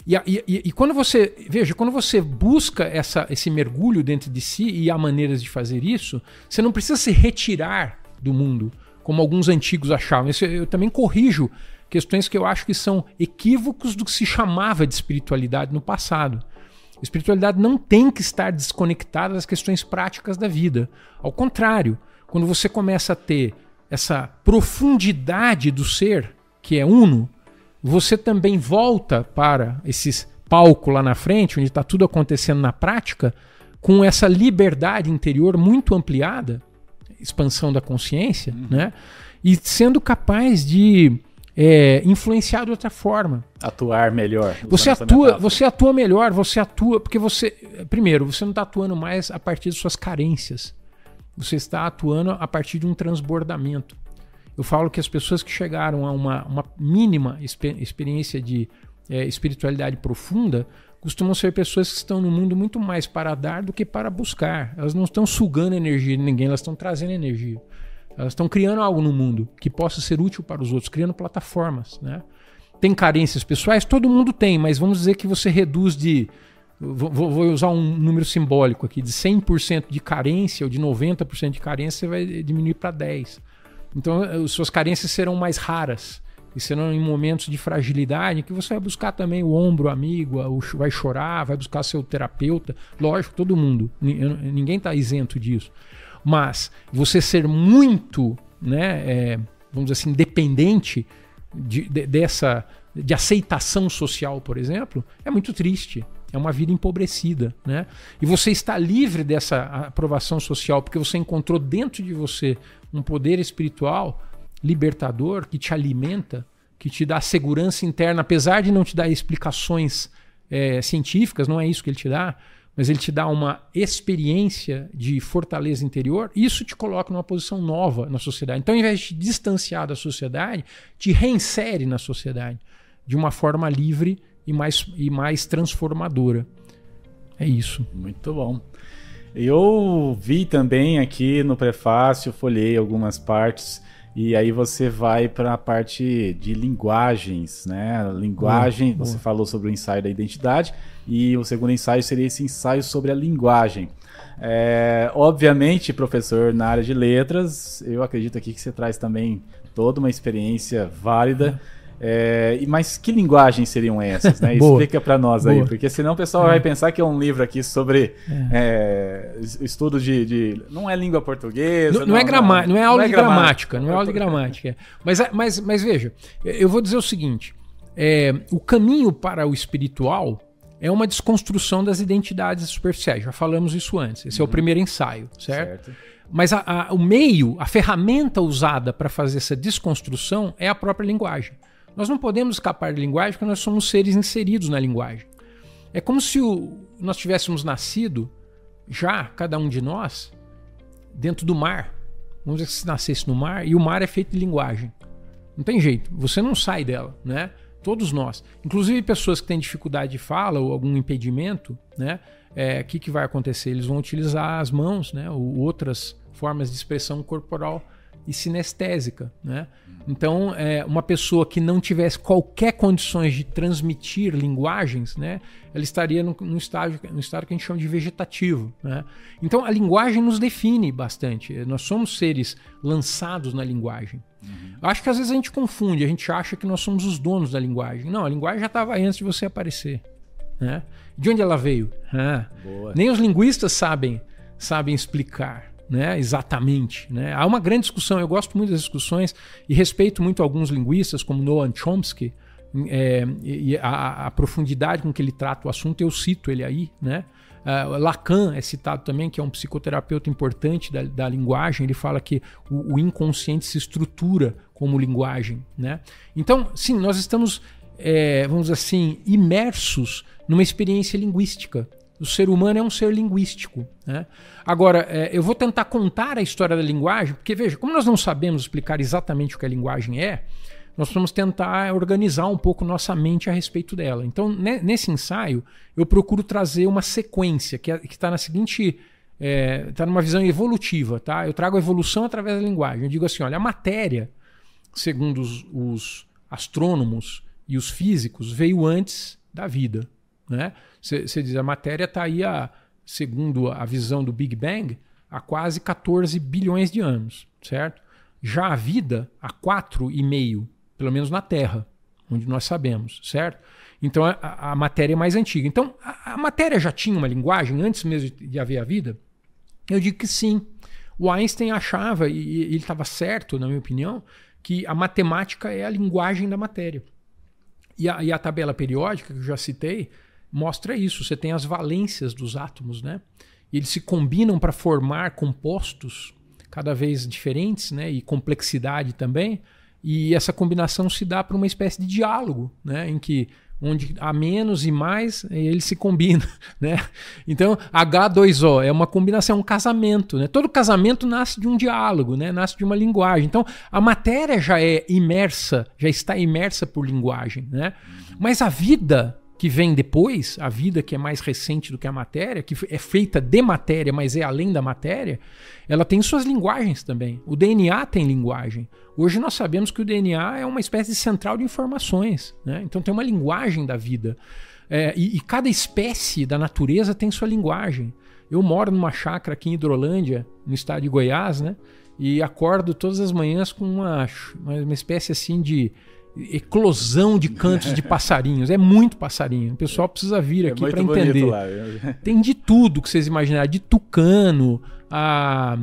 E, e, e quando você, veja, quando você busca essa, esse mergulho dentro de si, e há maneiras de fazer isso, você não precisa se retirar do mundo, como alguns antigos achavam. Isso, eu também corrijo questões que eu acho que são equívocos do que se chamava de espiritualidade no passado. A espiritualidade não tem que estar desconectada das questões práticas da vida. Ao contrário, quando você começa a ter essa profundidade do ser, que é uno, você também volta para esses palcos lá na frente, onde está tudo acontecendo na prática, com essa liberdade interior muito ampliada, expansão da consciência, uhum, né? E sendo capaz de é, influenciar de outra forma. Atuar melhor. Você atua, você atua melhor, você atua, porque você, primeiro, você não está atuando mais a partir de suas carências. Você está atuando a partir de um transbordamento. Eu falo que as pessoas que chegaram a uma, uma mínima exper- experiência de é, espiritualidade profunda costumam ser pessoas que estão no mundo muito mais para dar do que para buscar. Elas não estão sugando energia de ninguém, elas estão trazendo energia. Elas estão criando algo no mundo que possa ser útil para os outros, criando plataformas, né? Tem carências pessoais? Todo mundo tem, mas vamos dizer que você reduz de... Vou, vou usar um número simbólico aqui, de cem por cento de carência ou de noventa por cento de carência, você vai diminuir para dez por cento. Então, suas carências serão mais raras e serão em momentos de fragilidade que você vai buscar também o ombro amigo, vai chorar, vai buscar seu terapeuta. Lógico, todo mundo, ninguém está isento disso. Mas você ser muito, né, é, vamos dizer assim, dependente de, de, dessa, de aceitação social, por exemplo, é muito triste. É uma vida empobrecida, né? E você está livre dessa aprovação social porque você encontrou dentro de você um poder espiritual libertador que te alimenta, que te dá segurança interna, apesar de não te dar explicações é, científicas, não é isso que ele te dá, mas ele te dá uma experiência de fortaleza interior. Isso te coloca numa posição nova na sociedade. Então, ao invés de te distanciar da sociedade, te reinsere na sociedade de uma forma livre e mais, e mais transformadora. É isso. Muito bom. Eu vi também aqui no prefácio, folhei algumas partes, e aí você vai para a parte de linguagens, né? Linguagem, boa, você boa. Falou sobre o ensaio da identidade, e o segundo ensaio seria esse ensaio sobre a linguagem. É, obviamente, professor, na área de letras, eu acredito aqui que você traz também toda uma experiência válida. É. É, mas que linguagens seriam essas, né? Explica para nós aí, boa. Porque senão o pessoal é. vai pensar que é um livro aqui sobre é. É, estudo de, de... Não é língua portuguesa... Não, não, não, é, grama- não é aula não é de gramática, gramática não é aula de gramática. Mas, mas, mas veja, eu vou dizer o seguinte, é, o caminho para o espiritual é uma desconstrução das identidades superficiais, já falamos isso antes, esse uhum. é o primeiro ensaio, certo? certo. Mas a, a, o meio, a ferramenta usada para fazer essa desconstrução é a própria linguagem. Nós não podemos escapar da linguagem porque nós somos seres inseridos na linguagem. É como se o, nós tivéssemos nascido, já, cada um de nós, dentro do mar. Vamos dizer que se nascesse no mar, e o mar é feito de linguagem. Não tem jeito, você não sai dela, né? Todos nós. Inclusive pessoas que têm dificuldade de fala ou algum impedimento, né? É, o que, que vai acontecer? Eles vão utilizar as mãos, né? Ou outras formas de expressão corporal e sinestésica, né? Então, é, uma pessoa que não tivesse qualquer condições de transmitir linguagens, né? Ela estaria num, num estágio, num estado que a gente chama de vegetativo, né? Então, a linguagem nos define bastante. Nós somos seres lançados na linguagem. Uhum. Acho que às vezes a gente confunde, a gente acha que nós somos os donos da linguagem. Não, a linguagem já estava antes de você aparecer, né? De onde ela veio? Ah, nem os linguistas sabem, sabem explicar. Né? Exatamente. Né? Há uma grande discussão, eu gosto muito das discussões e respeito muito alguns linguistas, como Noam Chomsky, é, e a, a profundidade com que ele trata o assunto, eu cito ele aí. Né? Uh, Lacan é citado também, que é um psicoterapeuta importante da, da linguagem, ele fala que o, o inconsciente se estrutura como linguagem. Né? Então, sim, nós estamos, é, vamos dizer assim, imersos numa experiência linguística. O ser humano é um ser linguístico, né? Agora, é, eu vou tentar contar a história da linguagem, porque veja, como nós não sabemos explicar exatamente o que a linguagem é, nós vamos tentar organizar um pouco nossa mente a respeito dela. Então, ne- nesse ensaio, eu procuro trazer uma sequência que é, está na seguinte, é, está numa visão evolutiva, tá? Eu trago a evolução através da linguagem. Eu digo assim, olha, a matéria, segundo os, os astrônomos e os físicos, veio antes da vida. Você diz, a matéria está aí, a, segundo a visão do Big Bang, há quase catorze bilhões de anos, certo? Já a vida há quatro e meio, pelo menos na Terra, onde nós sabemos, certo? Então a, a matéria é mais antiga. Então a, a matéria já tinha uma linguagem antes mesmo de, de haver a vida? Eu digo que sim. O Einstein achava, e, e ele estava certo, na minha opinião, que a matemática é a linguagem da matéria. E a, e a tabela periódica, que eu já citei, mostra isso, você tem as valências dos átomos, né? Eles se combinam para formar compostos cada vez diferentes, né? E complexidade também, E essa combinação se dá por uma espécie de diálogo, né? Em que onde há menos e mais, ele se combina, né? Então, agá dois ó é uma combinação, é um casamento, né? Todo casamento nasce de um diálogo, né? Nasce de uma linguagem. Então, a matéria já é imersa, já está imersa por linguagem, né? Mas a vida que vem depois, a vida que é mais recente do que a matéria, que é feita de matéria, mas é além da matéria, ela tem suas linguagens também. O D N A tem linguagem. Hoje nós sabemos que o D N A é uma espécie de central de informações, né? Então tem uma linguagem da vida. É, e, e cada espécie da natureza tem sua linguagem. Eu moro numa chácara aqui em Hidrolândia, no estado de Goiás, né? E acordo todas as manhãs com uma, uma espécie assim de eclosão de cantos de passarinhos. É muito passarinho. O pessoal precisa vir aqui é para entender. Lá, tem de tudo que vocês imaginarem. De tucano, a,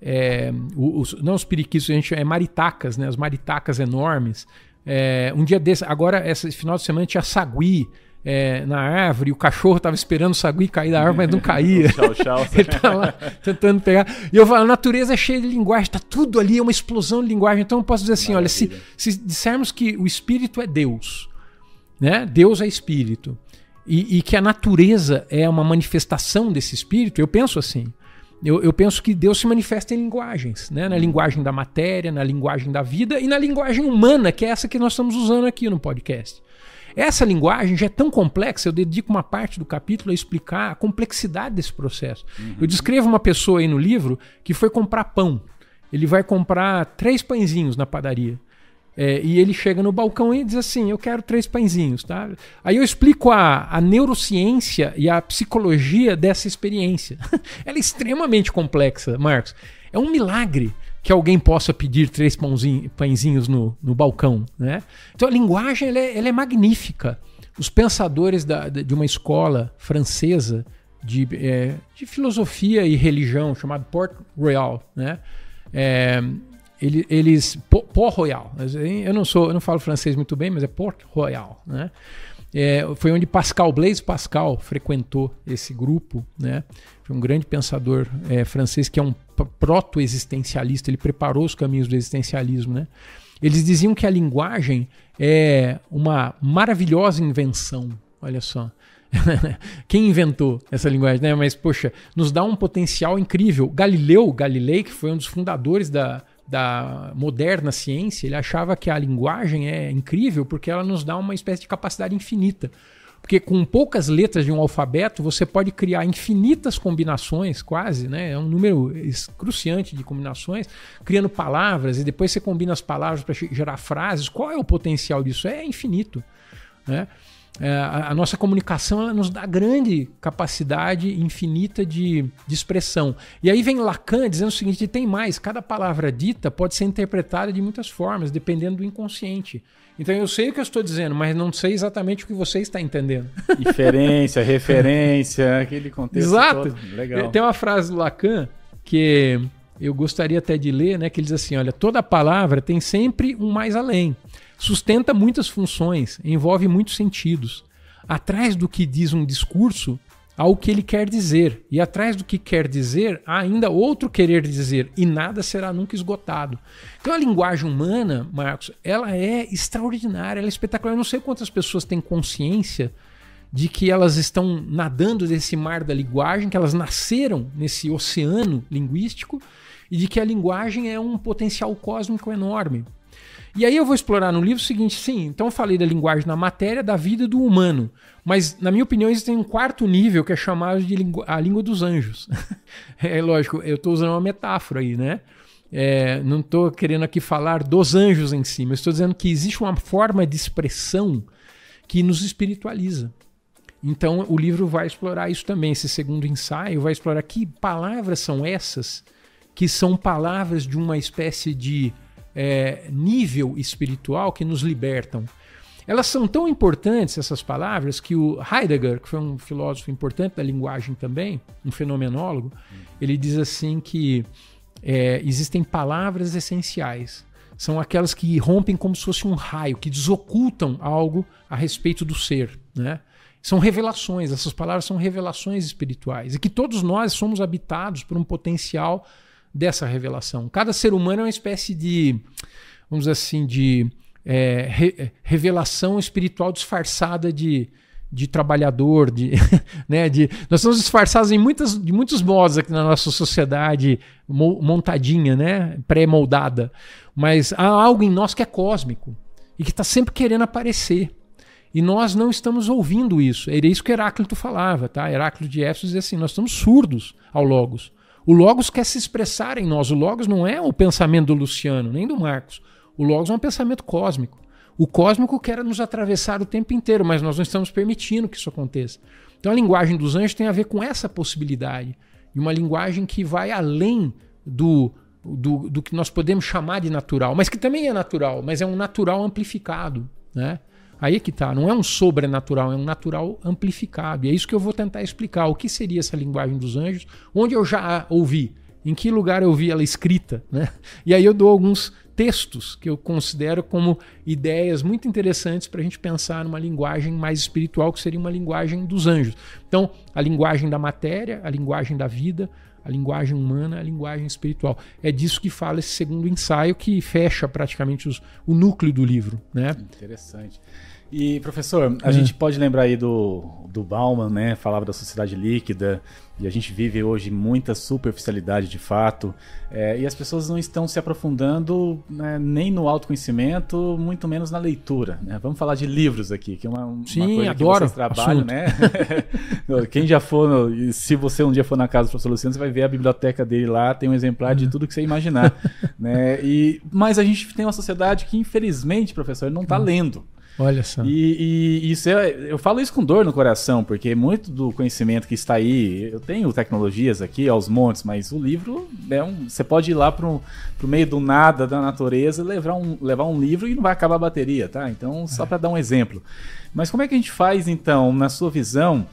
é, os, não os periquitos, a gente é maritacas, né? As maritacas enormes. É, um dia desse, agora esse final de semana tinha sagui é, na árvore. O cachorro estava esperando o sagui cair da árvore, mas não caía. Tchau, tchau. Ele estava lá tentando pegar. E eu falo, a natureza é cheia de linguagem, está tudo ali, é uma explosão de linguagem. Então eu posso dizer assim, maravilha. Olha, se, se dissermos que o espírito é Deus, né? Deus é espírito, e, e que a natureza é uma manifestação desse espírito, eu penso assim. Eu, eu penso que Deus se manifesta em linguagens, né? Na linguagem da matéria, na linguagem da vida e na linguagem humana, que é essa que nós estamos usando aqui no podcast. Essa linguagem já é tão complexa, eu dedico uma parte do capítulo a explicar a complexidade desse processo. Uhum. Eu descrevo uma pessoa aí no livro que foi comprar pão. Ele vai comprar três pãezinhos na padaria. É, e ele chega no balcão e diz assim, eu quero três pãezinhos, tá? Aí eu explico a, a neurociência e a psicologia dessa experiência. Ela é extremamente complexa, Marcos. É um milagre que alguém possa pedir três pãozinho, pãezinhos no, no balcão, né? Então a linguagem ela é, ela é magnífica. Os pensadores da, de uma escola francesa de, é, de filosofia e religião chamado Port Royal, né? É, eles, eles Port Royal. Eu não sou, eu não falo francês muito bem, mas é Port Royal, né? É, foi onde Pascal, Blaise Pascal frequentou esse grupo, né? Foi um grande pensador é, francês que é um proto-existencialista, ele preparou os caminhos do existencialismo, né? Eles diziam que a linguagem é uma maravilhosa invenção, olha só. Quem inventou essa linguagem, né? Mas, poxa, nos dá um potencial incrível. Galileu Galilei, que foi um dos fundadores da... da moderna ciência, ele achava que a linguagem é incrível porque ela nos dá uma espécie de capacidade infinita. Porque com poucas letras de um alfabeto, você pode criar infinitas combinações, quase, né? É um número excruciante de combinações, criando palavras, e depois você combina as palavras para gerar frases. Qual é o potencial disso? É infinito, né? A nossa comunicação ela nos dá grande capacidade infinita de, de expressão. E aí vem Lacan dizendo o seguinte, tem mais, cada palavra dita pode ser interpretada de muitas formas, dependendo do inconsciente. Então eu sei o que eu estou dizendo, mas não sei exatamente o que você está entendendo. Inferência, referência, aquele contexto. Exato. Todo. Legal. Tem uma frase do Lacan que eu gostaria até de ler, né, que ele diz assim, olha, toda palavra tem sempre um mais além. Sustenta muitas funções, envolve muitos sentidos. Atrás do que diz um discurso, há o que ele quer dizer. E atrás do que quer dizer, há ainda outro querer dizer. E nada será nunca esgotado. Então a linguagem humana, Marcos, ela é extraordinária, ela é espetacular. Eu não sei quantas pessoas têm consciência de que elas estão nadando nesse mar da linguagem, que elas nasceram nesse oceano linguístico e de que a linguagem é um potencial cósmico enorme. E aí eu vou explorar no livro o seguinte, sim, então eu falei da linguagem na matéria, da vida e do humano, mas na minha opinião existe um quarto nível que é chamado de a língua dos anjos. É lógico, eu estou usando uma metáfora aí, né? É, não estou querendo aqui falar dos anjos em si, mas estou dizendo que existe uma forma de expressão que nos espiritualiza. Então o livro vai explorar isso também, esse segundo ensaio vai explorar que palavras são essas que são palavras de uma espécie de É, nível espiritual que nos libertam. Elas são tão importantes, essas palavras, que o Heidegger, que foi um filósofo importante da linguagem também, um fenomenólogo, ele diz assim que é, existem palavras essenciais. São aquelas que rompem como se fosse um raio, que desocultam algo a respeito do ser, né? São revelações, essas palavras são revelações espirituais. E que todos nós somos habitados por um potencial dessa revelação. Cada ser humano é uma espécie de vamos dizer assim, de é, re, revelação espiritual disfarçada de, de trabalhador. De, né, de, nós estamos disfarçados em muitas, de muitos modos aqui na nossa sociedade montadinha, né, pré-moldada. Mas há algo em nós que é cósmico e que está sempre querendo aparecer. E nós não estamos ouvindo isso. Era isso que Heráclito falava, tá? Heráclito de Éfeso dizia assim, nós estamos surdos ao Logos. O Logos quer se expressar em nós. O Logos não é o pensamento do Luciano, nem do Marcos. O Logos é um pensamento cósmico. O cósmico quer nos atravessar o tempo inteiro, mas nós não estamos permitindo que isso aconteça. Então a linguagem dos anjos tem a ver com essa possibilidade. E uma linguagem que vai além do, do, do que nós podemos chamar de natural, mas que também é natural, mas é um natural amplificado, né? Aí é que tá, não é um sobrenatural, é um natural amplificado. E é isso que eu vou tentar explicar. O que seria essa linguagem dos anjos? Onde eu já a ouvi? Em que lugar eu vi ela escrita, né? E aí eu dou alguns textos que eu considero como ideias muito interessantes para a gente pensar numa linguagem mais espiritual, que seria uma linguagem dos anjos. Então, a linguagem da matéria, a linguagem da vida, a linguagem humana, a linguagem espiritual. É disso que fala esse segundo ensaio, que fecha praticamente os, o núcleo do livro, né? Interessante. E, professor, a é. gente pode lembrar aí do, do Bauman, né? Falava da sociedade líquida, e a gente vive hoje muita superficialidade de fato, é, e as pessoas não estão se aprofundando, né, nem no autoconhecimento, muito menos na leitura, né? Vamos falar de livros aqui, que é uma, uma Sim, coisa que vocês trabalham, né? Quem já for, no, se você um dia for na casa do professor Luciano, você vai ver a biblioteca dele lá, tem um exemplar de tudo que você imaginar, né? E, mas a gente tem uma sociedade que, infelizmente, professor, não está lendo. Olha só. E, e isso é, eu falo isso com dor no coração, porque muito do conhecimento que está aí, eu tenho tecnologias aqui aos montes, mas o livro é um. Você pode ir lá para o meio do nada da natureza, levar um, levar um livro e não vai acabar a bateria, tá? Então, só é. para dar um exemplo. Mas como é que a gente faz, então, na sua visão,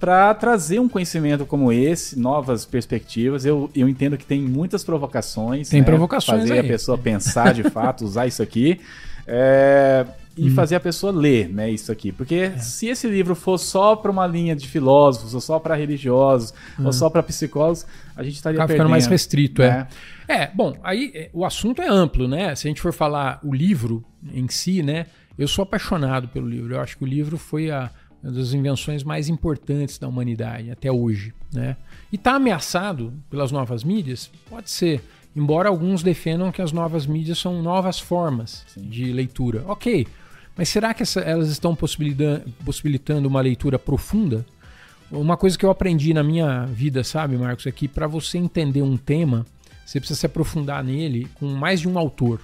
para trazer um conhecimento como esse, novas perspectivas? Eu, eu entendo que tem muitas provocações. Tem, né, provocações. Fazer aí a pessoa pensar de fato, usar isso aqui. É. E hum. fazer a pessoa ler, né, isso aqui. Porque é. se esse livro for só para uma linha de filósofos, ou só para religiosos, hum. ou só para psicólogos, a gente estaria Acaba perdendo. Ficando mais restrito, né? é. É, bom, aí o assunto é amplo, né? Se a gente for falar o livro em si, né? Eu sou apaixonado pelo livro. Eu acho que o livro foi a, uma das invenções mais importantes da humanidade até hoje, né? E está ameaçado pelas novas mídias? Pode ser. Embora alguns defendam que as novas mídias são novas formas Sim. de leitura. Ok. Mas será que essa, elas estão possibilitando, possibilitando uma leitura profunda? Uma coisa que eu aprendi na minha vida, sabe, Marcos, é que para você entender um tema, você precisa se aprofundar nele com mais de um autor,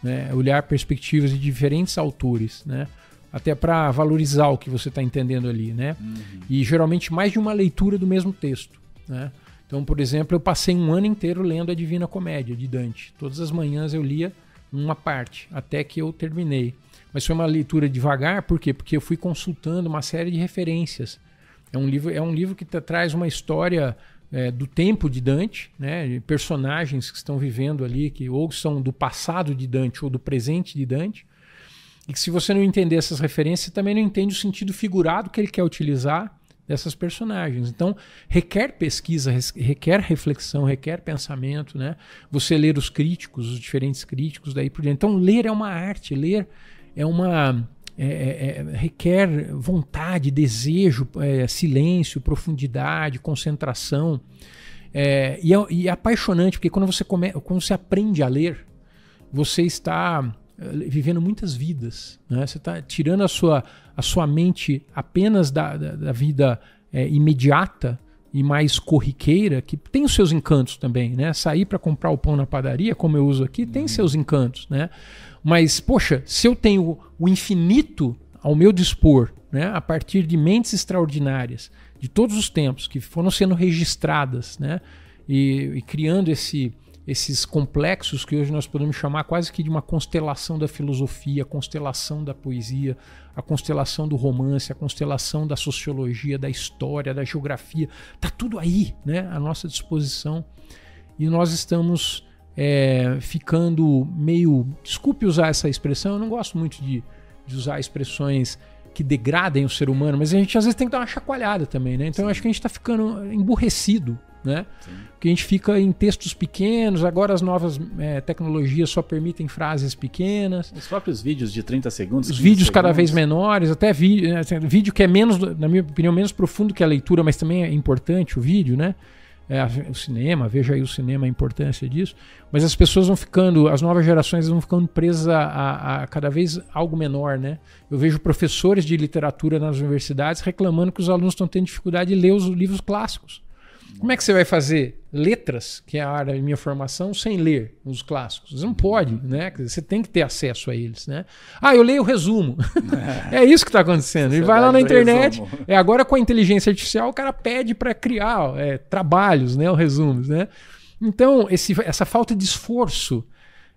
né? Olhar perspectivas de diferentes autores, né? Até para valorizar o que você está entendendo ali, né? Uhum. E geralmente mais de uma leitura do mesmo texto, né? Então, por exemplo, eu passei um ano inteiro lendo a Divina Comédia, de Dante. Todas as manhãs eu lia uma parte, até que eu terminei. Mas foi uma leitura devagar, por quê? Porque eu fui consultando uma série de referências. É um livro, é um livro que traz uma história é, do tempo de Dante, né? De personagens que estão vivendo ali, que ou são do passado de Dante ou do presente de Dante, e que se você não entender essas referências, você também não entende o sentido figurado que ele quer utilizar dessas personagens. Então, requer pesquisa, requer reflexão, requer pensamento, né? Você ler os críticos, os diferentes críticos, daí por diante. Então, ler é uma arte, ler... É uma, é, é, requer vontade, desejo, é, silêncio, profundidade, concentração. É, e, é, e é apaixonante, porque quando você, come, quando você aprende a ler, você está vivendo muitas vidas, né? Você está tirando a sua, a sua mente apenas da, da, da vida é, imediata e mais corriqueira, que tem os seus encantos também, né? Sair para comprar o pão na padaria, como eu uso aqui, tem seus encantos, né? Mas, poxa, se eu tenho o infinito ao meu dispor, né, a partir de mentes extraordinárias de todos os tempos que foram sendo registradas, né, e, e criando esse, esses complexos que hoje nós podemos chamar quase que de uma constelação da filosofia, a constelação da poesia, a constelação do romance, a constelação da sociologia, da história, da geografia, está tudo aí, né, à nossa disposição, e nós estamos... É, ficando meio... Desculpe usar essa expressão, eu não gosto muito de, de usar expressões que degradem o ser humano, mas a gente às vezes tem que dar uma chacoalhada também, né? Então eu acho que a gente está ficando emburrecido né? Porque a gente fica em textos pequenos, agora as novas é, tecnologias só permitem frases pequenas. Os próprios vídeos de trinta segundos. Os vídeos segundos. Cada vez menores, até vídeo, né? Vídeo que é menos, na minha opinião, menos profundo que a leitura, mas também é importante o vídeo, né? É, o cinema, veja aí o cinema, a importância disso. Mas as pessoas vão ficando, as novas gerações vão ficando presas a, a, a cada vez algo menor, né? Eu vejo professores de literatura nas universidades reclamando que os alunos estão tendo dificuldade de ler os livros clássicos. Como é que você vai fazer letras, que é a área da minha formação, sem ler os clássicos? Você não pode, né? Você tem que ter acesso a eles, né? Ah, eu leio o resumo. É isso que está acontecendo. Ele vai lá na internet. É, agora com a inteligência artificial, o cara pede para criar é, trabalhos, né? Os resumos, né? Então, esse, essa falta de esforço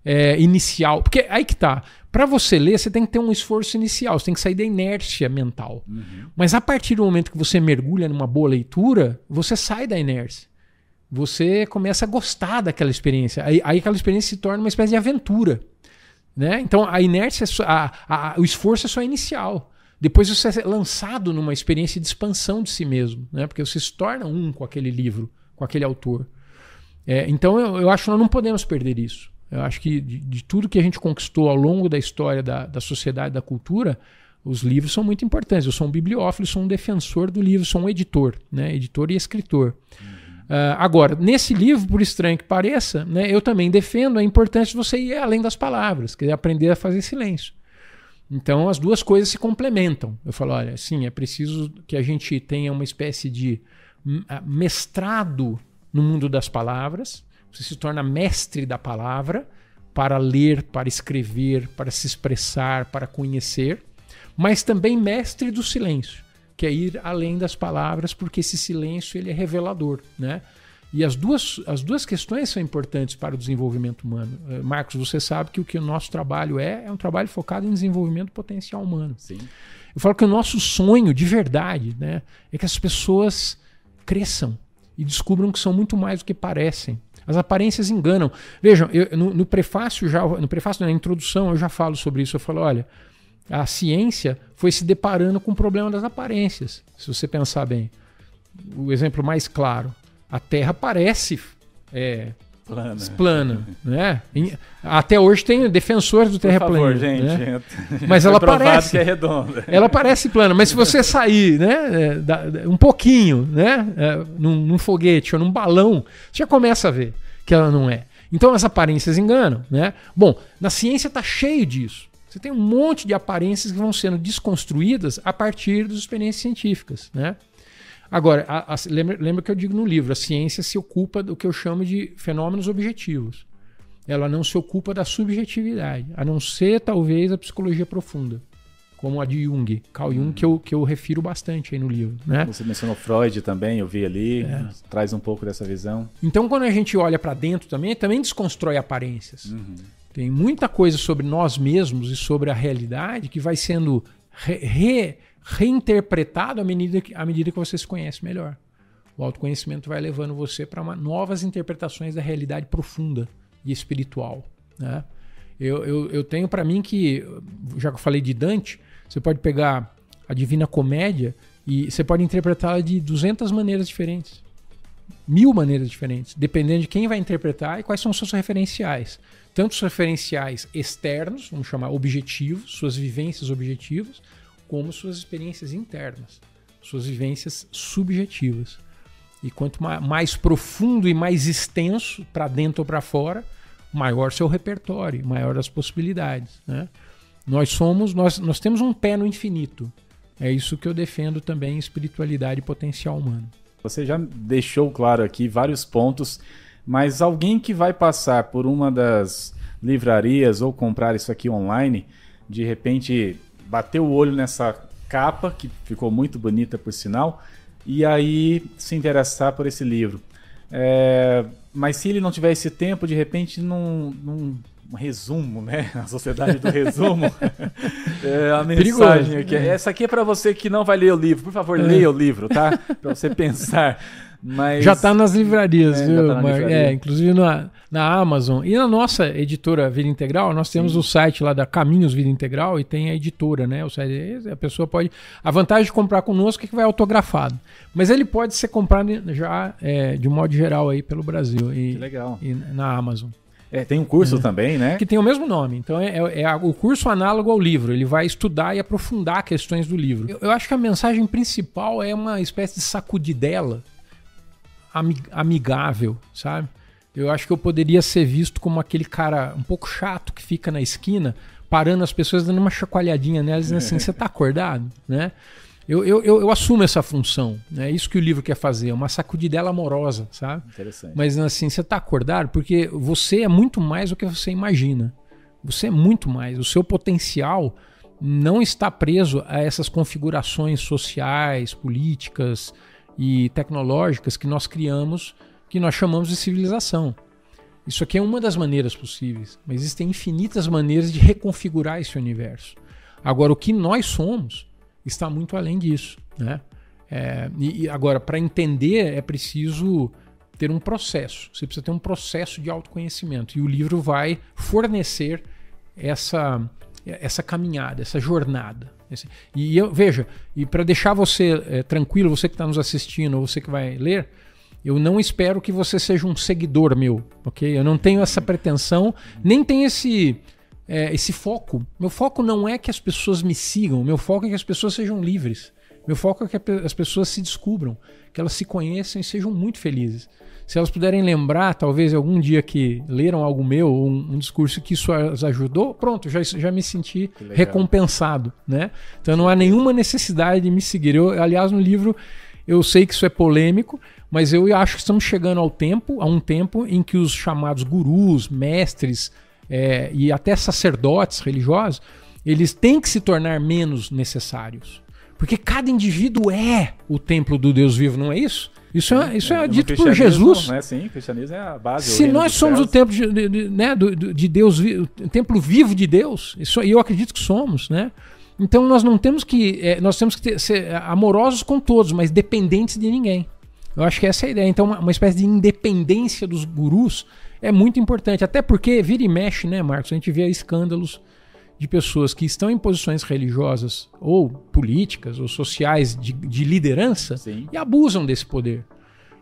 é, inicial... Porque aí que tá. Para você ler, você tem que ter um esforço inicial. Você tem que sair da inércia mental. Uhum. Mas a partir do momento que você mergulha numa boa leitura, você sai da inércia. Você começa a gostar daquela experiência. Aí, aí aquela experiência se torna uma espécie de aventura, né? Então a inércia, a, a, o esforço é só inicial. Depois você é lançado numa experiência de expansão de si mesmo, né? Porque você se torna um com aquele livro, com aquele autor. É, então eu, eu acho que nós não podemos perder isso. Eu acho que de, de tudo que a gente conquistou ao longo da história da, da sociedade, da cultura, os livros são muito importantes. Eu sou um bibliófilo, sou um defensor do livro, sou um editor, né? Editor e escritor. Uhum. Uh, agora, nesse livro, por estranho que pareça, né, eu também defendo a importância de você ir além das palavras, quer dizer, aprender a fazer silêncio. Então, as duas coisas se complementam. Eu falo, olha, sim, é preciso que a gente tenha uma espécie de mestrado no mundo das palavras. Você se torna mestre da palavra para ler, para escrever, para se expressar, para conhecer, mas também mestre do silêncio, que é ir além das palavras, porque esse silêncio ele é revelador, né? E as duas, as duas questões são importantes para o desenvolvimento humano. Marcos, você sabe que o que o nosso trabalho é, é um trabalho focado em desenvolvimento potencial humano. Sim. Eu falo que o nosso sonho de verdade, né, é que as pessoas cresçam e descubram que são muito mais do que parecem. As aparências enganam. Vejam, eu, no, no prefácio, já, no prefácio, na introdução, eu já falo sobre isso. Eu falo, olha, a ciência foi se deparando com o problema das aparências. Se você pensar bem, o exemplo mais claro, a Terra parece é, plana. plana, né? Até hoje tem defensores do terraplanismo. Por favor, gente, né? gente. Mas ela parece que é redonda. Ela parece plana, mas se você sair, né, um pouquinho, né, num, num foguete ou num balão, você já começa a ver que ela não é. Então as aparências enganam, né? Bom, na ciência está cheio disso. Você tem um monte de aparências que vão sendo desconstruídas a partir das experiências científicas, né? Agora, a, a, lembra, lembra que eu digo no livro, a ciência se ocupa do que eu chamo de fenômenos objetivos. Ela não se ocupa da subjetividade, a não ser talvez a psicologia profunda, como a de Jung, Carl Jung, hum. que, eu, que eu refiro bastante aí no livro, né? Você mencionou Freud também, eu vi ali, é. Traz um pouco dessa visão. Então, quando a gente olha para dentro também, também desconstrói aparências. Uhum. Tem muita coisa sobre nós mesmos e sobre a realidade que vai sendo re, re, reinterpretado à medida, que, à medida que você se conhece melhor. O autoconhecimento vai levando você para novas interpretações da realidade profunda e espiritual, né? Eu, eu, eu tenho para mim que, já que eu falei de Dante, você pode pegar a Divina Comédia e você pode interpretá-la de duzentas maneiras diferentes. Mil maneiras diferentes, dependendo de quem vai interpretar e quais são os seus referenciais. Tanto os referenciais externos, vamos chamar objetivos, suas vivências objetivas, como suas experiências internas, suas vivências subjetivas. E quanto mais profundo e mais extenso, para dentro ou para fora, maior seu repertório, maior as possibilidades, né? Nós somos, nós, nós temos um pé no infinito. É isso que eu defendo também em espiritualidade e potencial humano. Você já deixou claro aqui vários pontos, mas alguém que vai passar por uma das livrarias ou comprar isso aqui online, de repente bateu o olho nessa capa, que ficou muito bonita por sinal, e aí se interessar por esse livro. É, mas se ele não tiver esse tempo, de repente num, num resumo, né? A sociedade do resumo. É, a mensagem aqui. Essa aqui é para você que não vai ler o livro. Por favor, é. leia o livro, tá? Para você pensar. Mas... já está nas livrarias, é, viu? Tá na livraria. É, inclusive na, na Amazon. E na nossa editora Vida Integral, nós temos Sim. o site lá da Caminhos Vida Integral e tem a editora, né? O site, a pessoa pode... A vantagem de comprar conosco é que vai autografado. Mas ele pode ser comprado já é, de modo geral aí pelo Brasil e, que legal. E na Amazon. É, tem um curso é. também, né? Que tem o mesmo nome. Então, é, é o curso análogo ao livro. Ele vai estudar e aprofundar questões do livro. Eu, eu acho que a mensagem principal é uma espécie de sacudidela amigável, sabe? Eu acho que eu poderia ser visto como aquele cara um pouco chato que fica na esquina parando as pessoas, dando uma chacoalhadinha nelas, dizendo assim, você tá acordado? Né? Eu, eu, eu, eu assumo essa função. É isso que o livro quer fazer, uma sacudidela amorosa, sabe? Interessante. Mas assim, você está acordado porque você é muito mais do que você imagina. Você é muito mais. O seu potencial não está preso a essas configurações sociais, políticas e tecnológicas que nós criamos, que nós chamamos de civilização. Isso aqui é uma das maneiras possíveis, mas existem infinitas maneiras de reconfigurar esse universo. Agora, o que nós somos está muito além disso, né? É, e agora, para entender, é preciso ter um processo. Você precisa ter um processo de autoconhecimento. E o livro vai fornecer essa, essa caminhada, essa jornada. Esse, e eu, veja, e para deixar você é, tranquilo, você que está nos assistindo, você que vai ler, eu não espero que você seja um seguidor meu, ok? Eu não tenho essa pretensão, nem tenho esse... É, esse foco. Meu foco não é que as pessoas me sigam, meu foco é que as pessoas sejam livres. Meu foco é que as pessoas se descubram, que elas se conheçam e sejam muito felizes. Se elas puderem lembrar, talvez algum dia que leram algo meu, um, um discurso que isso as ajudou, pronto, já, já me senti recompensado, né? Então não há nenhuma necessidade de me seguir. Eu, aliás, no livro, eu sei que isso é polêmico, mas eu acho que estamos chegando ao tempo, a um tempo em que os chamados gurus, mestres, É, e até sacerdotes religiosos, eles têm que se tornar menos necessários. Porque cada indivíduo é o templo do Deus vivo, não é isso? Isso é, isso é, é dito por Jesus. Não é assim? O cristianismo é a base. Se nós somos o templo de, de, né, do, de Deus, o templo vivo de Deus, isso, e eu acredito que somos, né? Então nós não temos que, é, nós temos que ter, ser amorosos com todos, mas dependentes de ninguém. Eu acho que essa é a ideia. Então uma, uma espécie de independência dos gurus é muito importante, até porque vira e mexe, né, Marcos? A gente vê escândalos de pessoas que estão em posições religiosas ou políticas ou sociais de, de liderança Sim. e abusam desse poder.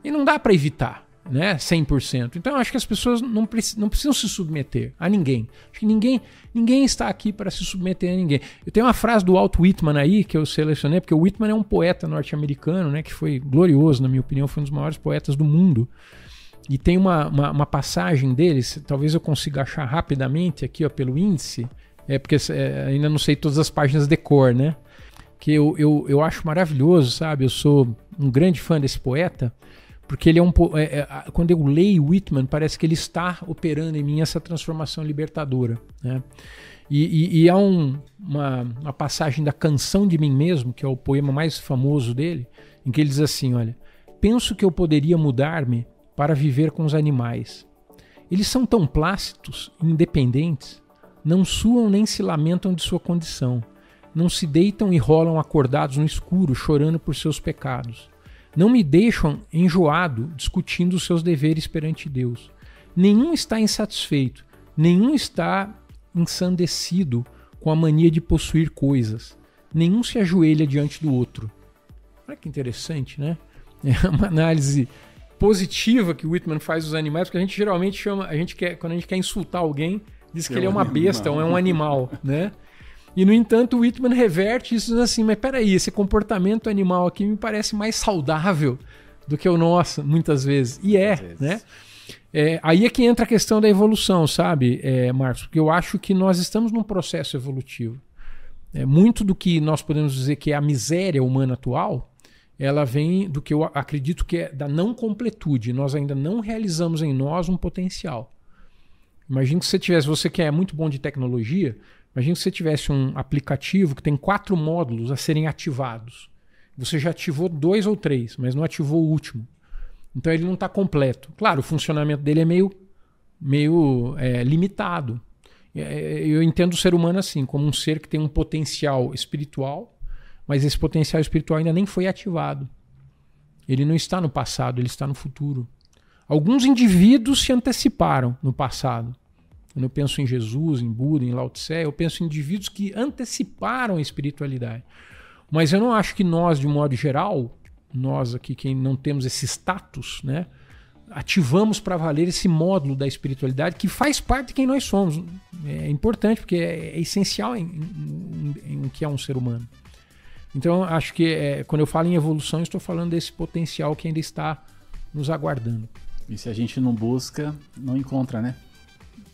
E não dá para evitar, né, cem por cento. Então eu acho que as pessoas não, precis, não precisam se submeter a ninguém. Acho que ninguém, ninguém está aqui para se submeter a ninguém. Eu tenho uma frase do Walt Whitman aí que eu selecionei, porque o Whitman é um poeta norte-americano, né, que foi glorioso, na minha opinião, foi um dos maiores poetas do mundo. E tem uma, uma, uma passagem deles, talvez eu consiga achar rapidamente aqui, ó, pelo índice, é porque é, ainda não sei todas as páginas de cor, né? Que eu, eu, eu acho maravilhoso, sabe? Eu sou um grande fã desse poeta, porque ele é um é, é, quando eu leio Whitman, parece que ele está operando em mim essa transformação libertadora, né? E, e, e há um, uma, uma passagem da Canção de Mim Mesmo, que é o poema mais famoso dele, em que ele diz assim, olha, penso que eu poderia mudar-me para viver com os animais. Eles são tão plácidos, independentes, não suam nem se lamentam de sua condição, não se deitam e rolam acordados no escuro, chorando por seus pecados. Não me deixam enjoado, discutindo os seus deveres perante Deus. Nenhum está insatisfeito, nenhum está ensandecido com a mania de possuir coisas. Nenhum se ajoelha diante do outro. Olha que interessante, né? É uma análise positiva que o Whitman faz dos animais, porque a gente geralmente chama, a gente quer, quando a gente quer insultar alguém, diz que, que ele é uma besta ou é um animal, né? E no entanto o Whitman reverte isso assim, mas peraí, esse comportamento animal aqui me parece mais saudável do que o nosso, muitas vezes. E é, vezes. né? É, aí é que entra a questão da evolução, sabe, é, Marcos? Porque eu acho que nós estamos num processo evolutivo. É, muito do que nós podemos dizer que é a miséria humana atual, ela vem do que eu acredito que é da não completude. Nós ainda não realizamos em nós um potencial. Imagina que você tivesse, você que é muito bom de tecnologia, imagina que você tivesse um aplicativo que tem quatro módulos a serem ativados. Você já ativou dois ou três, mas não ativou o último. Então ele não está completo. Claro, o funcionamento dele é meio, meio é, limitado. Eu entendo o ser humano assim, como um ser que tem um potencial espiritual, mas esse potencial espiritual ainda nem foi ativado. Ele não está no passado, ele está no futuro. Alguns indivíduos se anteciparam no passado. Quando eu penso em Jesus, em Buda, em Lao Tse, eu penso em indivíduos que anteciparam a espiritualidade. Mas eu não acho que nós, de um modo geral, nós aqui, quem não temos esse status, né, ativamos para valer esse módulo da espiritualidade que faz parte de quem nós somos. É importante, porque é, é essencial em, em, em, em que é um ser humano. Então, acho que é, quando eu falo em evolução, estou falando desse potencial que ainda está nos aguardando. E se a gente não busca, não encontra, né?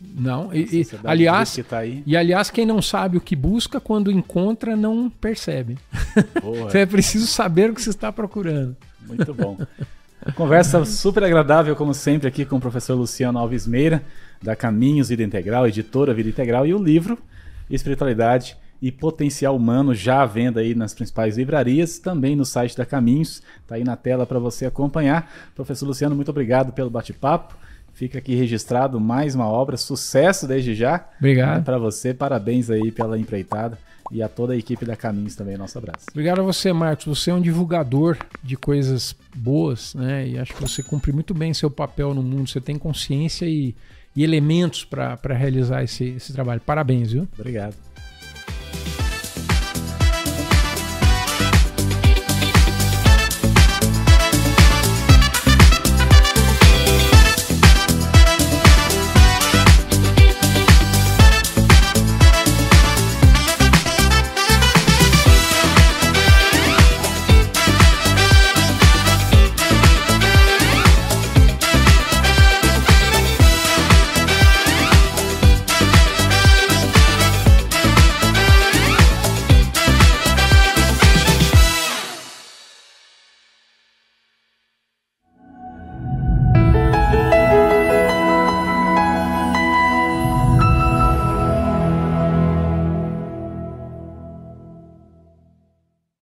Não. E, e, aliás, que tá aí. E, aliás, quem não sabe o que busca, quando encontra, não percebe. Boa. Então é preciso saber o que se está procurando. Muito bom. Conversa super agradável, como sempre, aqui com o professor Luciano Alves Meira, da Caminhos Vida Integral, editora Vida Integral, e o livro Espiritualidade e Potencial Humano, já à venda aí nas principais livrarias, também no site da Caminhos, está aí na tela para você acompanhar. Professor Luciano, muito obrigado pelo bate-papo. Fica aqui registrado mais uma obra, sucesso desde já. Obrigado. Né, para você, parabéns aí pela empreitada e a toda a equipe da Caminhos também, nosso abraço. Obrigado a você, Marcos. Você é um divulgador de coisas boas, né? E acho que você cumpre muito bem seu papel no mundo. Você tem consciência e, e elementos para realizar esse, esse trabalho. Parabéns, viu? Obrigado.